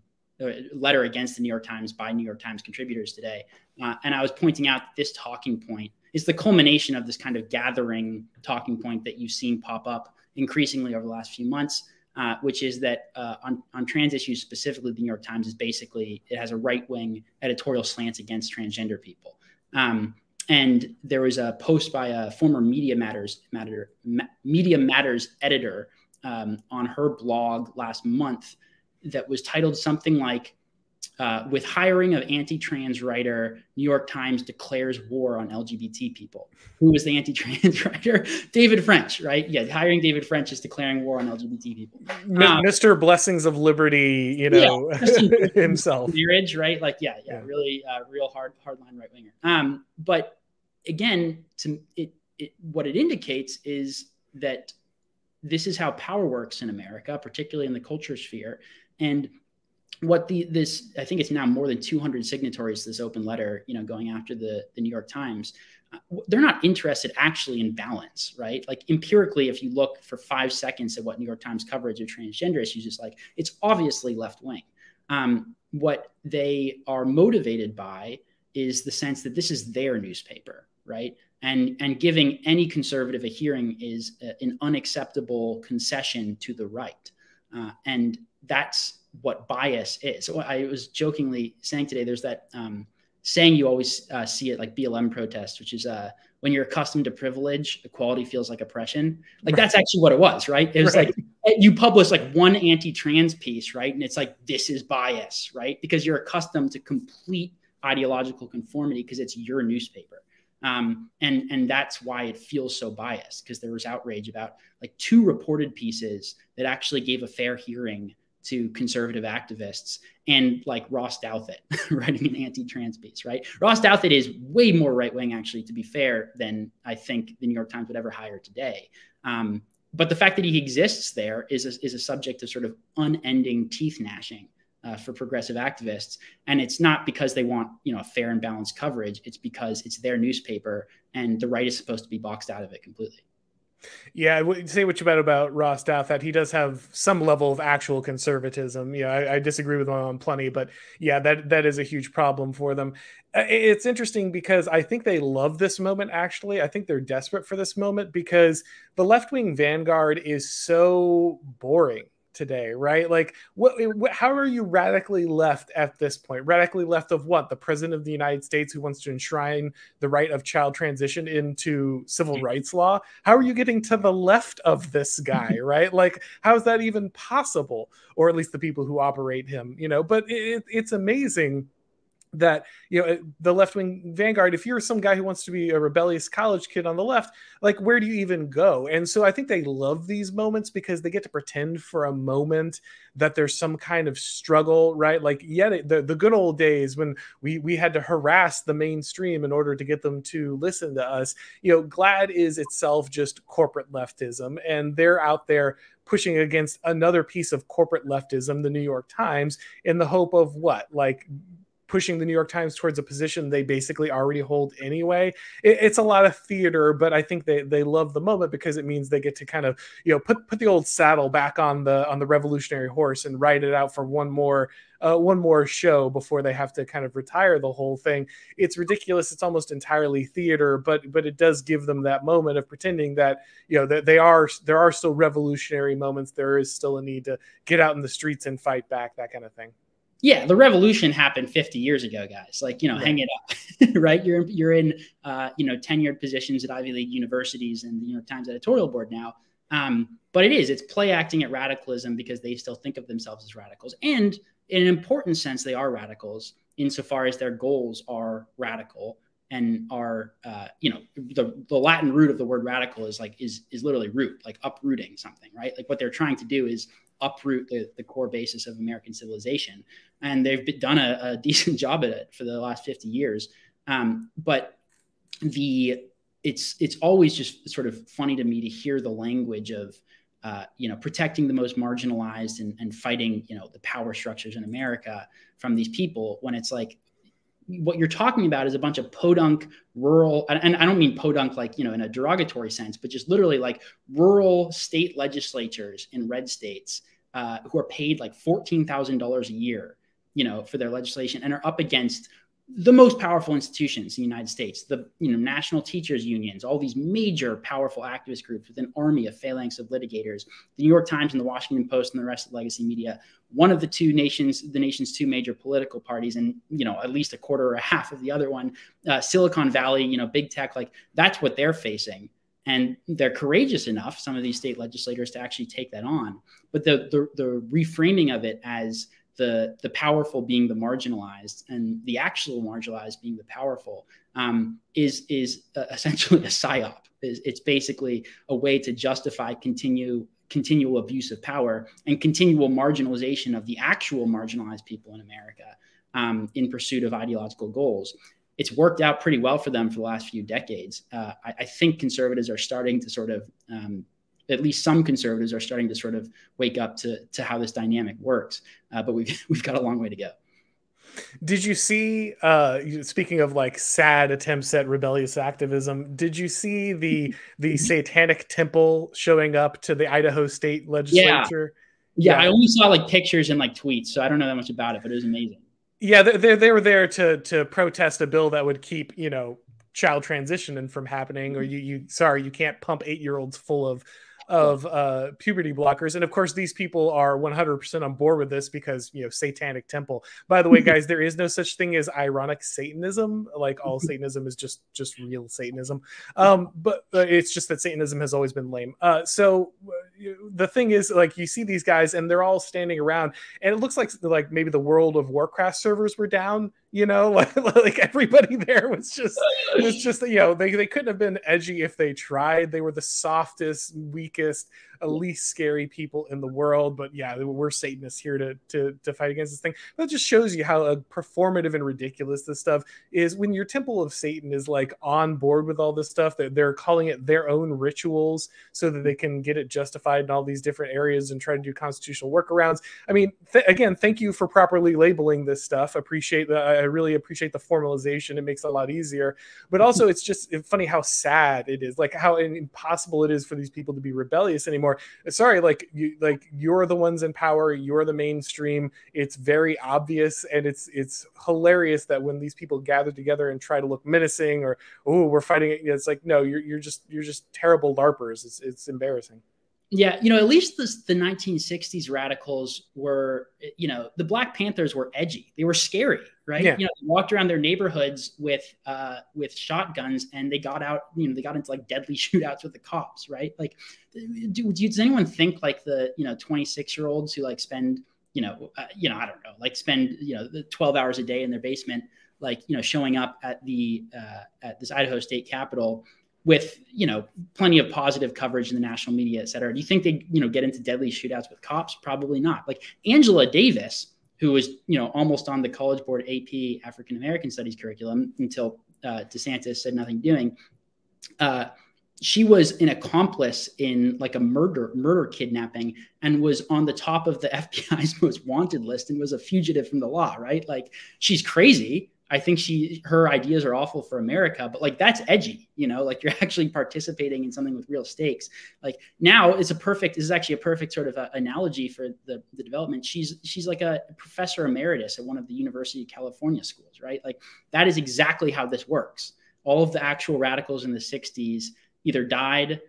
letter against the New York Times by New York Times contributors today. Uh, and I was pointing out that this talking point is the culmination of this kind of gathering talking point that you've seen pop up increasingly over the last few months, uh, which is that uh, on, on trans issues specifically, the New York Times is basically, it has a right-wing editorial slant against transgender people. Um, and there was a post by a former Media Matters, Matter, Ma Media Matters editor um, on her blog last month that was titled something like, uh, with hiring of anti-trans writer, New York Times declares war on L G B T people. Who was the anti-trans writer? David French, right? Yeah, hiring David French is declaring war on L G B T people. Um, Mister Blessings of Liberty, you know, yeah, himself. Marriage, right? Like, yeah, yeah, yeah. really uh, real hard, hardline right-winger. Um, but again, to it, it, what it indicates is that this is how power works in America, particularly in the culture sphere. And what the this I think it's now more than two hundred signatories to this open letter, you know, going after the the New York Times. They're not interested actually in balance, right? Like empirically, if you look for five seconds at what New York Times coverage of transgender issues is like, it's obviously left wing. Um, what they are motivated by is the sense that this is their newspaper, right? And, and giving any conservative a hearing is a, an unacceptable concession to the right. Uh, and that's what bias is. So I was jokingly saying today, there's that um, saying you always uh, see it like B L M protests, which is uh, when you're accustomed to privilege, equality feels like oppression. Like right. That's actually what it was, right? It was right. Like you publish like one anti-trans piece, right? And it's like, this is bias, right? Because you're accustomed to complete ideological conformity because it's your newspaper. Um, and, and that's why it feels so biased, because there was outrage about like two reported pieces that actually gave a fair hearing to conservative activists and like Ross Douthat writing an anti-trans piece, right? Ross Douthat is way more right-wing, actually, to be fair, than I think the New York Times would ever hire today. Um, but the fact that he exists there is a, is a subject of sort of unending teeth gnashing uh, for progressive activists. And it's not because they want, you know, a fair and balanced coverage. It's because it's their newspaper and the right is supposed to be boxed out of it completely. Yeah, I would say what you meant about Ross Douthat. He does have some level of actual conservatism. Yeah, I, I disagree with him on plenty, but yeah, that that is a huge problem for them. It's interesting because I think they love this moment, actually. I think they're desperate for this moment because the left-wing vanguard is so boring today, right? Like, what, what, how are you radically left at this point? Radically left of what? The president of the United States who wants to enshrine the right of child transition into civil rights law? How are you getting to the left of this guy, right? Like, how is that even possible? Or at least the people who operate him, you know? But it, it's amazing that, you know, the left-wing vanguard, if you're some guy who wants to be a rebellious college kid on the left, like, where do you even go? And so I think they love these moments because they get to pretend for a moment that there's some kind of struggle, right? Like, yet it, the, the good old days when we, we had to harass the mainstream in order to get them to listen to us. You know, GLAAD is itself just corporate leftism, and they're out there pushing against another piece of corporate leftism, the New York Times, in the hope of what? Like, pushing the New York Times towards a position they basically already hold anyway. It, it's a lot of theater, but I think they, they love the moment because it means they get to kind of, you know, put, put the old saddle back on the, on the revolutionary horse and ride it out for one more, uh, one more show before they have to kind of retire the whole thing. It's ridiculous. It's almost entirely theater, but, but it does give them that moment of pretending that, you know, that they are, there are still revolutionary moments. There is still a need to get out in the streets and fight back, that kind of thing. Yeah, the revolution happened fifty years ago, guys. Like, you know, right. Hang it up, right? You're, you're in, uh, you know, tenured positions at Ivy League universities and the New York Times editorial board now. Um, but it is, it's play acting at radicalism because they still think of themselves as radicals. And in an important sense, they are radicals insofar as their goals are radical and are, uh, you know, the, the Latin root of the word radical is like, is, is literally root, like uprooting something, right? Like what they're trying to do is uproot the, the core basis of American civilization. And they've been, done a, a decent job at it for the last fifty years. Um, but the it's it's always just sort of funny to me to hear the language of, uh, you know, protecting the most marginalized and, and fighting, you know, the power structures in America from these people when it's like, what you're talking about is a bunch of podunk rural, and I don't mean podunk like, you know, in a derogatory sense, but just literally like rural state legislatures in red states uh, who are paid like fourteen thousand dollars a year, you know, for their legislation and are up against the most powerful institutions in the United States, the, you know, national teachers unions, all these major powerful activist groups with an army of phalanx of litigators, the New York Times and the Washington Post and the rest of the legacy media, one of the two nations, the nation's two major political parties, and, you know, at least a quarter or a half of the other one, uh, Silicon Valley, you know, big tech, like that's what they're facing. And they're courageous enough, some of these state legislators, to actually take that on. But the the, the reframing of it as the the powerful being the marginalized and the actual marginalized being the powerful um, is is uh, essentially a psyop. It's, it's basically a way to justify continue continual abuse of power and continual marginalization of the actual marginalized people in America um, in pursuit of ideological goals. It's worked out pretty well for them for the last few decades. Uh, I, I think conservatives are starting to sort of, um, at least some conservatives are starting to sort of wake up to, to how this dynamic works. Uh, but we've, we've got a long way to go. Did you see, uh, speaking of like sad attempts at rebellious activism, did you see the, the Satanic Temple showing up to the Idaho state legislature? Yeah. Yeah, yeah. I only saw like pictures and like tweets, so I don't know that much about it, but it was amazing. Yeah. They, they, they were there to, to protest a bill that would keep, you know, child transitioning from happening, or you, you, sorry, you can't pump eight-year-olds full of, of uh puberty blockers. And of course these people are one hundred percent on board with this because, you know, Satanic Temple, by the way, guys, there is no such thing as ironic Satanism. Like all Satanism is just just real Satanism, um but uh, it's just that Satanism has always been lame. Uh so uh, the thing is, like, you see these guys and they're all standing around and it looks like like maybe the World of Warcraft servers were down. You know, like, like everybody there was just, it was just, you know, they, they couldn't have been edgy if they tried. They were the softest, weakest, the least scary people in the world. But yeah, we're Satanists here to to, to fight against this thing. That just shows you how uh, performative and ridiculous this stuff is. When your Temple of Satan is like on board with all this stuff, that they're calling it their own rituals so that they can get it justified in all these different areas and try to do constitutional workarounds. I mean, th again, thank you for properly labeling this stuff. Appreciate the, I really appreciate the formalization. It makes it a lot easier. But also, it's just funny how sad it is, like how impossible it is for these people to be rebellious anymore. Sorry, like you, like you're the ones in power. You're the mainstream. It's very obvious, and it's it's hilarious that when these people gather together and try to look menacing or oh, we're fighting it, it's like no, you're you're just you're just terrible LARPers. It's it's embarrassing. Yeah, you know, at least this, the nineteen sixties radicals were, you know, the Black Panthers were edgy. They were scary, right? Yeah. You know, they walked around their neighborhoods with uh, with shotguns, and they got out, you know, they got into like deadly shootouts with the cops, right? Like, do, do does anyone think like the, you know, twenty-six year olds who like spend, you know, uh, you know, I don't know, like spend, you know, the twelve hours a day in their basement, like, you know, showing up at the uh, at this Idaho State Capitol with, you know, plenty of positive coverage in the national media, et cetera. Do you think they, you know, get into deadly shootouts with cops? Probably not. Like Angela Davis, who was, you know, almost on the College Board A P African American Studies curriculum until uh, DeSantis said nothing doing. Uh, she was an accomplice in like a murder, murder kidnapping, and was on the top of the F B I's most wanted list and was a fugitive from the law, right? Like she's crazy. I think she, her ideas are awful for America, but like that's edgy, you know, like you're actually participating in something with real stakes. Like now it's a perfect, this is actually a perfect sort of a, analogy for the, the development. She's, she's like a professor emeritus at one of the University of California schools, right? Like that is exactly how this works. All of the actual radicals in the sixties either died,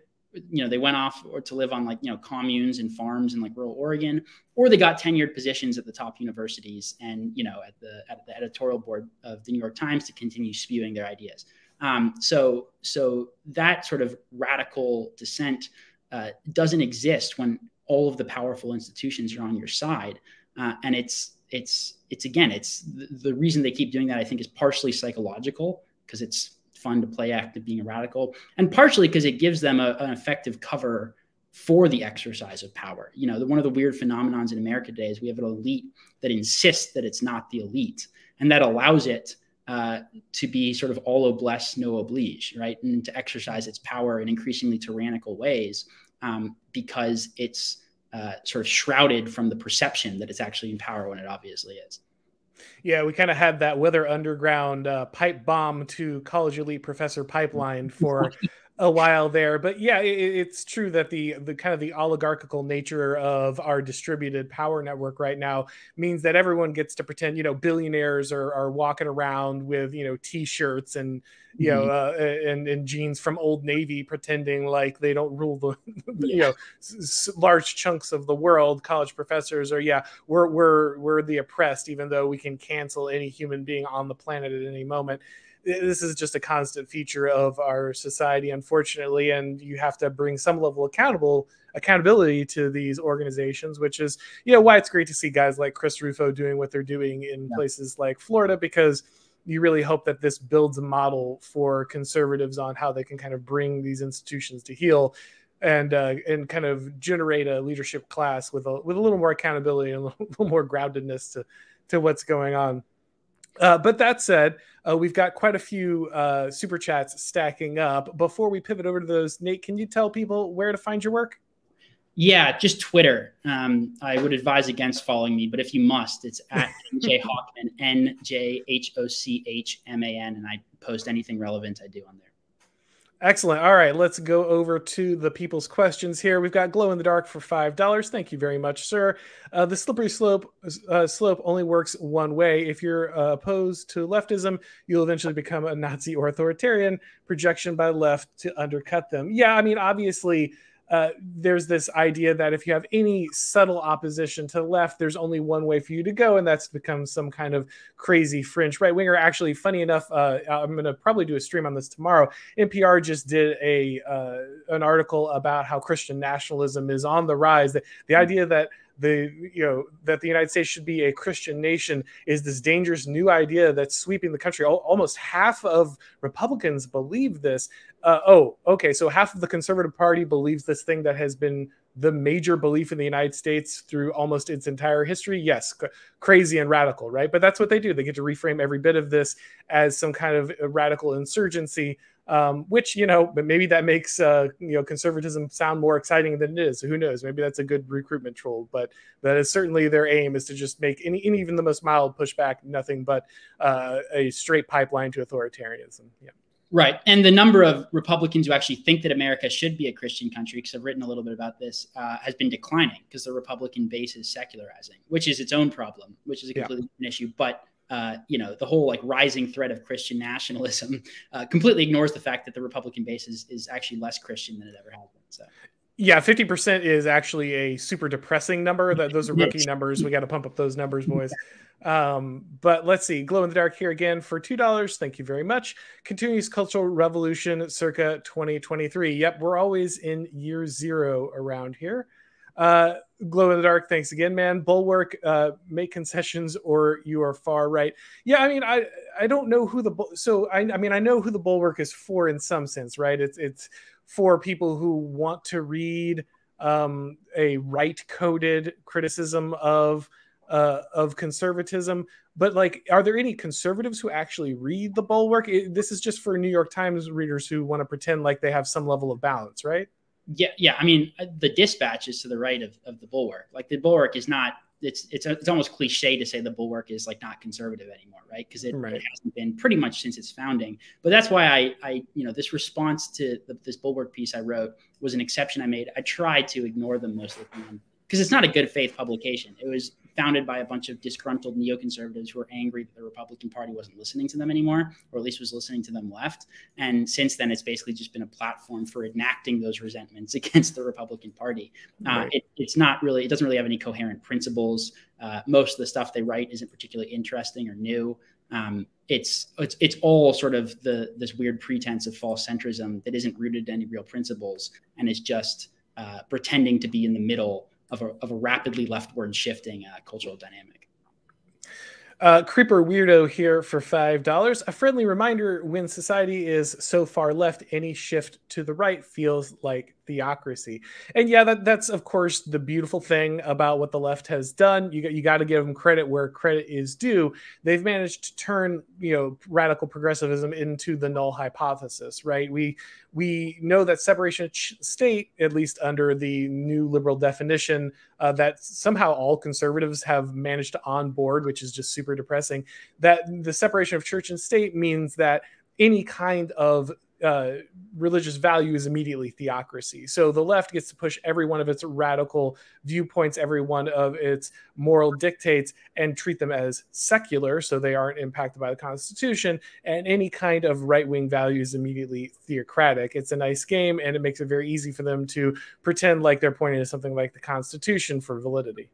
you know, they went off or to live on like, you know, communes and farms in like rural Oregon, or they got tenured positions at the top universities and, you know, at the, at the editorial board of the New York Times to continue spewing their ideas. Um, so, so that sort of radical dissent uh, doesn't exist when all of the powerful institutions are on your side. Uh, and it's, it's, it's again, it's the, the reason they keep doing that, I think, is partially psychological because it's fun to play act of being a radical, and partially because it gives them a, an effective cover for the exercise of power. You know, the, one of the weird phenomenons in America today is we have an elite that insists that it's not the elite, and that allows it uh, to be sort of all obless, no oblige, right? And to exercise its power in increasingly tyrannical ways um, because it's uh, sort of shrouded from the perception that it's actually in power when it obviously is. Yeah, we kind of had that Weather Underground uh, pipe bomb to college elite professor pipeline for a while there. But yeah, it, it's true that the the kind of the oligarchical nature of our distributed power network right now means that everyone gets to pretend, you know, billionaires are, are walking around with, you know, T-shirts and, you know, uh, and, and jeans from Old Navy, pretending like they don't rule the, the yeah. you know, s large chunks of the world. College professors are, yeah, we're, we're, we're the oppressed, even though we can cancel any human being on the planet at any moment. This is just a constant feature of our society, unfortunately, and you have to bring some level of accountable accountability to these organizations, which is, you know, why it's great to see guys like Chris Rufo doing what they're doing in yeah. places like Florida, because you really hope that this builds a model for conservatives on how they can kind of bring these institutions to heel and uh, and kind of generate a leadership class with a, with a little more accountability and a little more groundedness to, to what's going on. Uh, but that said, uh, we've got quite a few uh, super chats stacking up. Before we pivot over to those, Nate, can you tell people where to find your work? Yeah, just Twitter. Um, I would advise against following me, but if you must, it's at N J Hochman, N J H O C H M A N, and I post anything relevant I do on there. Excellent. All right, let's go over to the people's questions here. We've got Glow in the Dark for five dollars. Thank you very much, sir. Uh, the slippery slope uh, slope only works one way. If you're uh, opposed to leftism, you'll eventually become a Nazi or authoritarian projection by left to undercut them. Yeah, I mean, obviously, uh, there's this idea that if you have any subtle opposition to the left, there's only one way for you to go, and that's become some kind of crazy fringe right-winger. Actually, funny enough, uh, I'm going to probably do a stream on this tomorrow. N P R just did a uh, an article about how Christian nationalism is on the rise. The, the idea that the you know that the United States should be a Christian nation is this dangerous new idea that's sweeping the country. Almost half of Republicans believe this. Uh, oh, okay. So half of the conservative party believes this thing that has been the major belief in the United States through almost its entire history. Yes, c- crazy and radical, right? But that's what they do. They get to reframe every bit of this as some kind of radical insurgency, um, which, you know, but maybe that makes, uh, you know, conservatism sound more exciting than it is. Who knows? Maybe that's a good recruitment troll, but that is certainly their aim, is to just make any, any even the most mild pushback nothing but uh, a straight pipeline to authoritarianism. Yeah. Right. And the number of Republicans who actually think that America should be a Christian country, because I've written a little bit about this, uh, has been declining because the Republican base is secularizing, which is its own problem, which is a completely yeah. different issue. But, uh, you know, the whole like rising threat of Christian nationalism uh, completely ignores the fact that the Republican base is, is actually less Christian than it ever has been. So. Yeah, fifty percent is actually a super depressing number. That Those are rookie numbers. We got to pump up those numbers, boys. Um, but let's see. Glow in the Dark here again for two dollars. Thank you very much. Continuous Cultural Revolution circa twenty twenty-three. Yep, we're always in year zero around here. Uh, Glow in the Dark, thanks again, man. Bulwark, uh, make concessions or you are far right. Yeah, I mean, I I don't know who the... So, I, I mean, I know who the Bulwark is for in some sense, right? It's It's... for people who want to read um, a right-coded criticism of uh, of conservatism. But, like, are there any conservatives who actually read the Bulwark? It, this is just for New York Times readers who want to pretend like they have some level of balance, right? Yeah, yeah. I mean, the Dispatch is to the right of, of the Bulwark. Like, the Bulwark is not... It's it's it's almost cliche to say the Bulwark is like not conservative anymore, right? Because it, right. it hasn't been pretty much since its founding. But that's why I I you know this response to the, this Bulwark piece I wrote was an exception I made. I tried to ignore them most of the time because it's not a good faith publication. It was founded by a bunch of disgruntled neoconservatives who were angry that the Republican Party wasn't listening to them anymore, or at least was listening to them left. And since then, it's basically just been a platform for enacting those resentments against the Republican Party. Right. Uh, it, it's not really, it doesn't really have any coherent principles. Uh, most of the stuff they write isn't particularly interesting or new. Um, it's, it's, it's all sort of the, this weird pretense of false centrism that isn't rooted in any real principles and is just uh, pretending to be in the middle Of a, of a rapidly leftward shifting uh, cultural dynamic. Uh, Creeper Weirdo here for five dollars. A friendly reminder, when society is so far left, any shift to the right feels like theocracy. And yeah, that, that's, of course, the beautiful thing about what the left has done. You, you got to give them credit where credit is due. They've managed to turn, you know, radical progressivism into the null hypothesis, right? We we know that separation of state, at least under the new liberal definition, uh, that somehow all conservatives have managed to onboard, which is just super depressing, that the separation of church and state means that any kind of Uh, religious value is immediately theocracy. So the left gets to push every one of its radical viewpoints, every one of its moral dictates, and treat them as secular so they aren't impacted by the Constitution. And any kind of right-wing value is immediately theocratic. It's a nice game, and it makes it very easy for them to pretend like they're pointing to something like the Constitution for validity.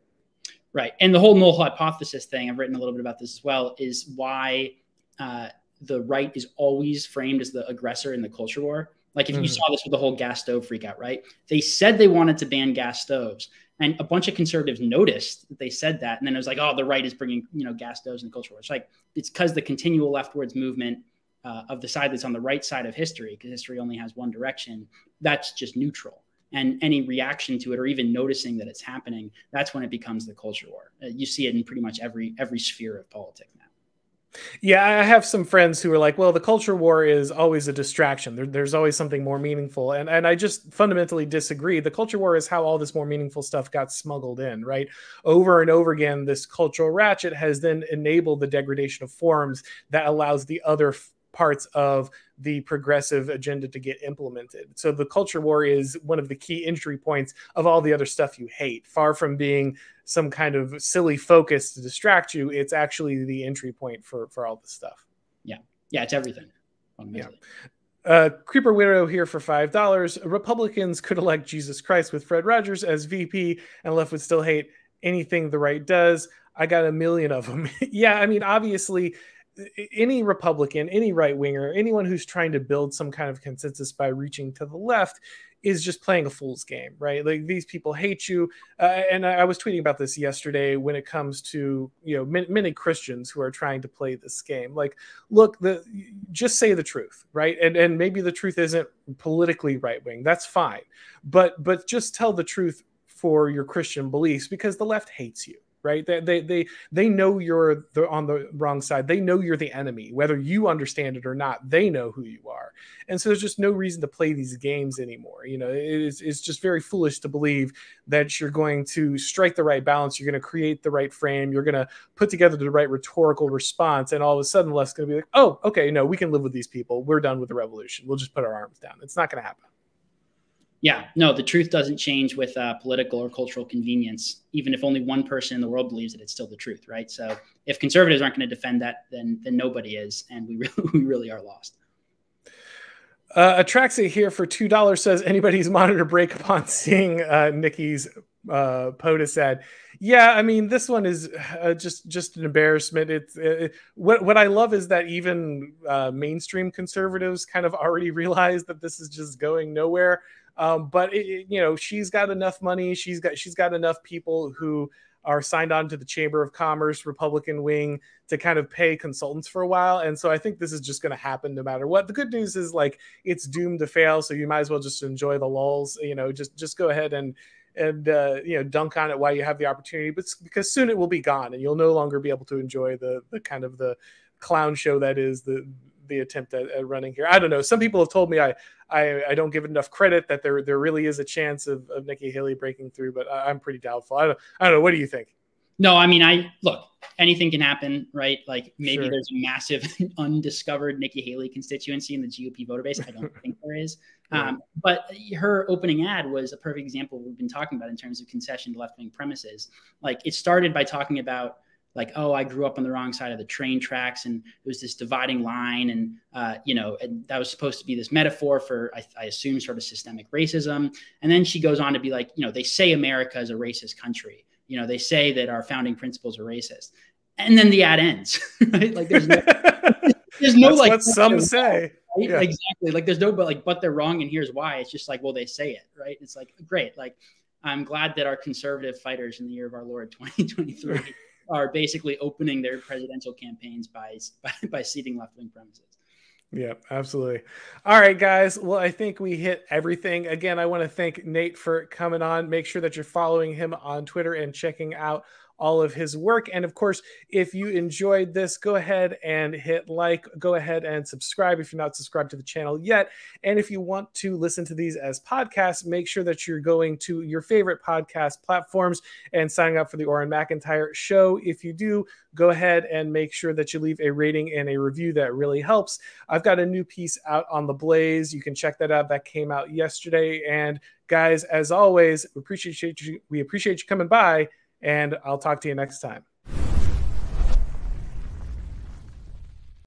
Right. And the whole null hypothesis thing, I've written a little bit about this as well, is why uh, the right is always framed as the aggressor in the culture war. Like if you mm-hmm. saw this with the whole gas stove freakout, right? They said they wanted to ban gas stoves, and a bunch of conservatives noticed that they said that, and then it was like, oh, the right is bringing you know gas stoves in the culture war. It's like it's because the continual leftwards movement uh, of the side that's on the right side of history, because history only has one direction, that's just neutral. And any reaction to it or even noticing that it's happening, that's when it becomes the culture war. Uh, you see it in pretty much every every sphere of politics now. Yeah, I have some friends who are like, well, the culture war is always a distraction. There, there's always something more meaningful. And, and I just fundamentally disagree. The culture war is how all this more meaningful stuff got smuggled in, right? Over and over again, this cultural ratchet has then enabled the degradation of forms that allows the other f- parts of the progressive agenda to get implemented. So the culture war is one of the key entry points of all the other stuff you hate. Far from being some kind of silly focus to distract you, it's actually the entry point for, for all this stuff. Yeah. Yeah. It's everything. Yeah. Uh, Creeper Widow here for five dollars. Republicans could elect Jesus Christ with Fred Rogers as V P, and left would still hate anything the right does. I got a million of them. Yeah. I mean, obviously, any Republican, any right winger, anyone who's trying to build some kind of consensus by reaching to the left is just playing a fool's game, right? Like these people hate you. Uh, and I was tweeting about this yesterday when it comes to, you know, many, many Christians who are trying to play this game. Like, look, the, just say the truth, right? And and maybe the truth isn't politically right wing. That's fine. But, but just tell the truth for your Christian beliefs because the left hates you, right? They they they, they know you're the, on the wrong side. They know you're the enemy, whether you understand it or not. They know who you are. And so there's just no reason to play these games anymore. You know, it's, it's just very foolish to believe that you're going to strike the right balance. You're going to create the right frame. You're going to put together the right rhetorical response. And all of a sudden, the left's going to be like, oh, okay, no, we can live with these people. We're done with the revolution. We'll just put our arms down. It's not going to happen. Yeah, no, the truth doesn't change with uh, political or cultural convenience, even if only one person in the world believes it, it's still the truth, right? So if conservatives aren't going to defend that, then then nobody is, and we really, we really are lost. Uh, Atraxia here for two dollars says, anybody's monitor break upon seeing uh, Nikki's uh, POTUS ad? Yeah, I mean, this one is uh, just just an embarrassment. It's it, what what I love is that even uh, mainstream conservatives kind of already realize that this is just going nowhere. Um, but it, it, you know, she's got enough money. She's got she's got enough people who are signed on to the Chamber of Commerce Republican wing to kind of pay consultants for a while. And so I think this is just going to happen no matter what. The good news is, like, it's doomed to fail. So you might as well just enjoy the lulls. You know, just just go ahead and and uh, you know, dunk on it while you have the opportunity. But because soon it will be gone, and you'll no longer be able to enjoy the the kind of the clown show that is the. the attempt at, at running here. I don't know. Some people have told me I, I, I don't give enough credit, that there there really is a chance of, of Nikki Haley breaking through, but I, I'm pretty doubtful. I don't, I don't know. What do you think? No, I mean, I look, anything can happen, right? Like maybe sure. There's a massive undiscovered Nikki Haley constituency in the G O P voter base. I don't think there is. Yeah. Um, but her opening ad was a perfect example of what we've been talking about in terms of concession to left-wing premises. Like it started by talking about like, oh, I grew up on the wrong side of the train tracks, and it was this dividing line. And, uh, you know, and that was supposed to be this metaphor for, I, I assume, sort of systemic racism. And then she goes on to be like, you know, they say America is a racist country. You know, they say that our founding principles are racist. And then the ad ends, right? Like there's no, there's no That's like what some right? say. Right? Yeah. Exactly. Like there's no, but like, but they're wrong. And here's why. It's just like, well, they say it, right? It's like, great. Like, I'm glad that our conservative fighters in the year of our Lord, twenty twenty-three, are basically opening their presidential campaigns by, by, by seating left-wing premises. Yeah, absolutely. All right, guys. Well, I think we hit everything. Again, I want to thank Nate for coming on. Make sure that you're following him on Twitter and checking out all of his work. And of course, if you enjoyed this, go ahead and hit like, go ahead and subscribe if you're not subscribed to the channel yet. And if you want to listen to these as podcasts, make sure that you're going to your favorite podcast platforms and signing up for the Auron McIntyre Show. If you do, go ahead and make sure that you leave a rating and a review. That really helps. I've got a new piece out on The Blaze. You can check that out. That came out yesterday. And guys, as always, we appreciate you. We appreciate you coming by. And I'll talk to you next time.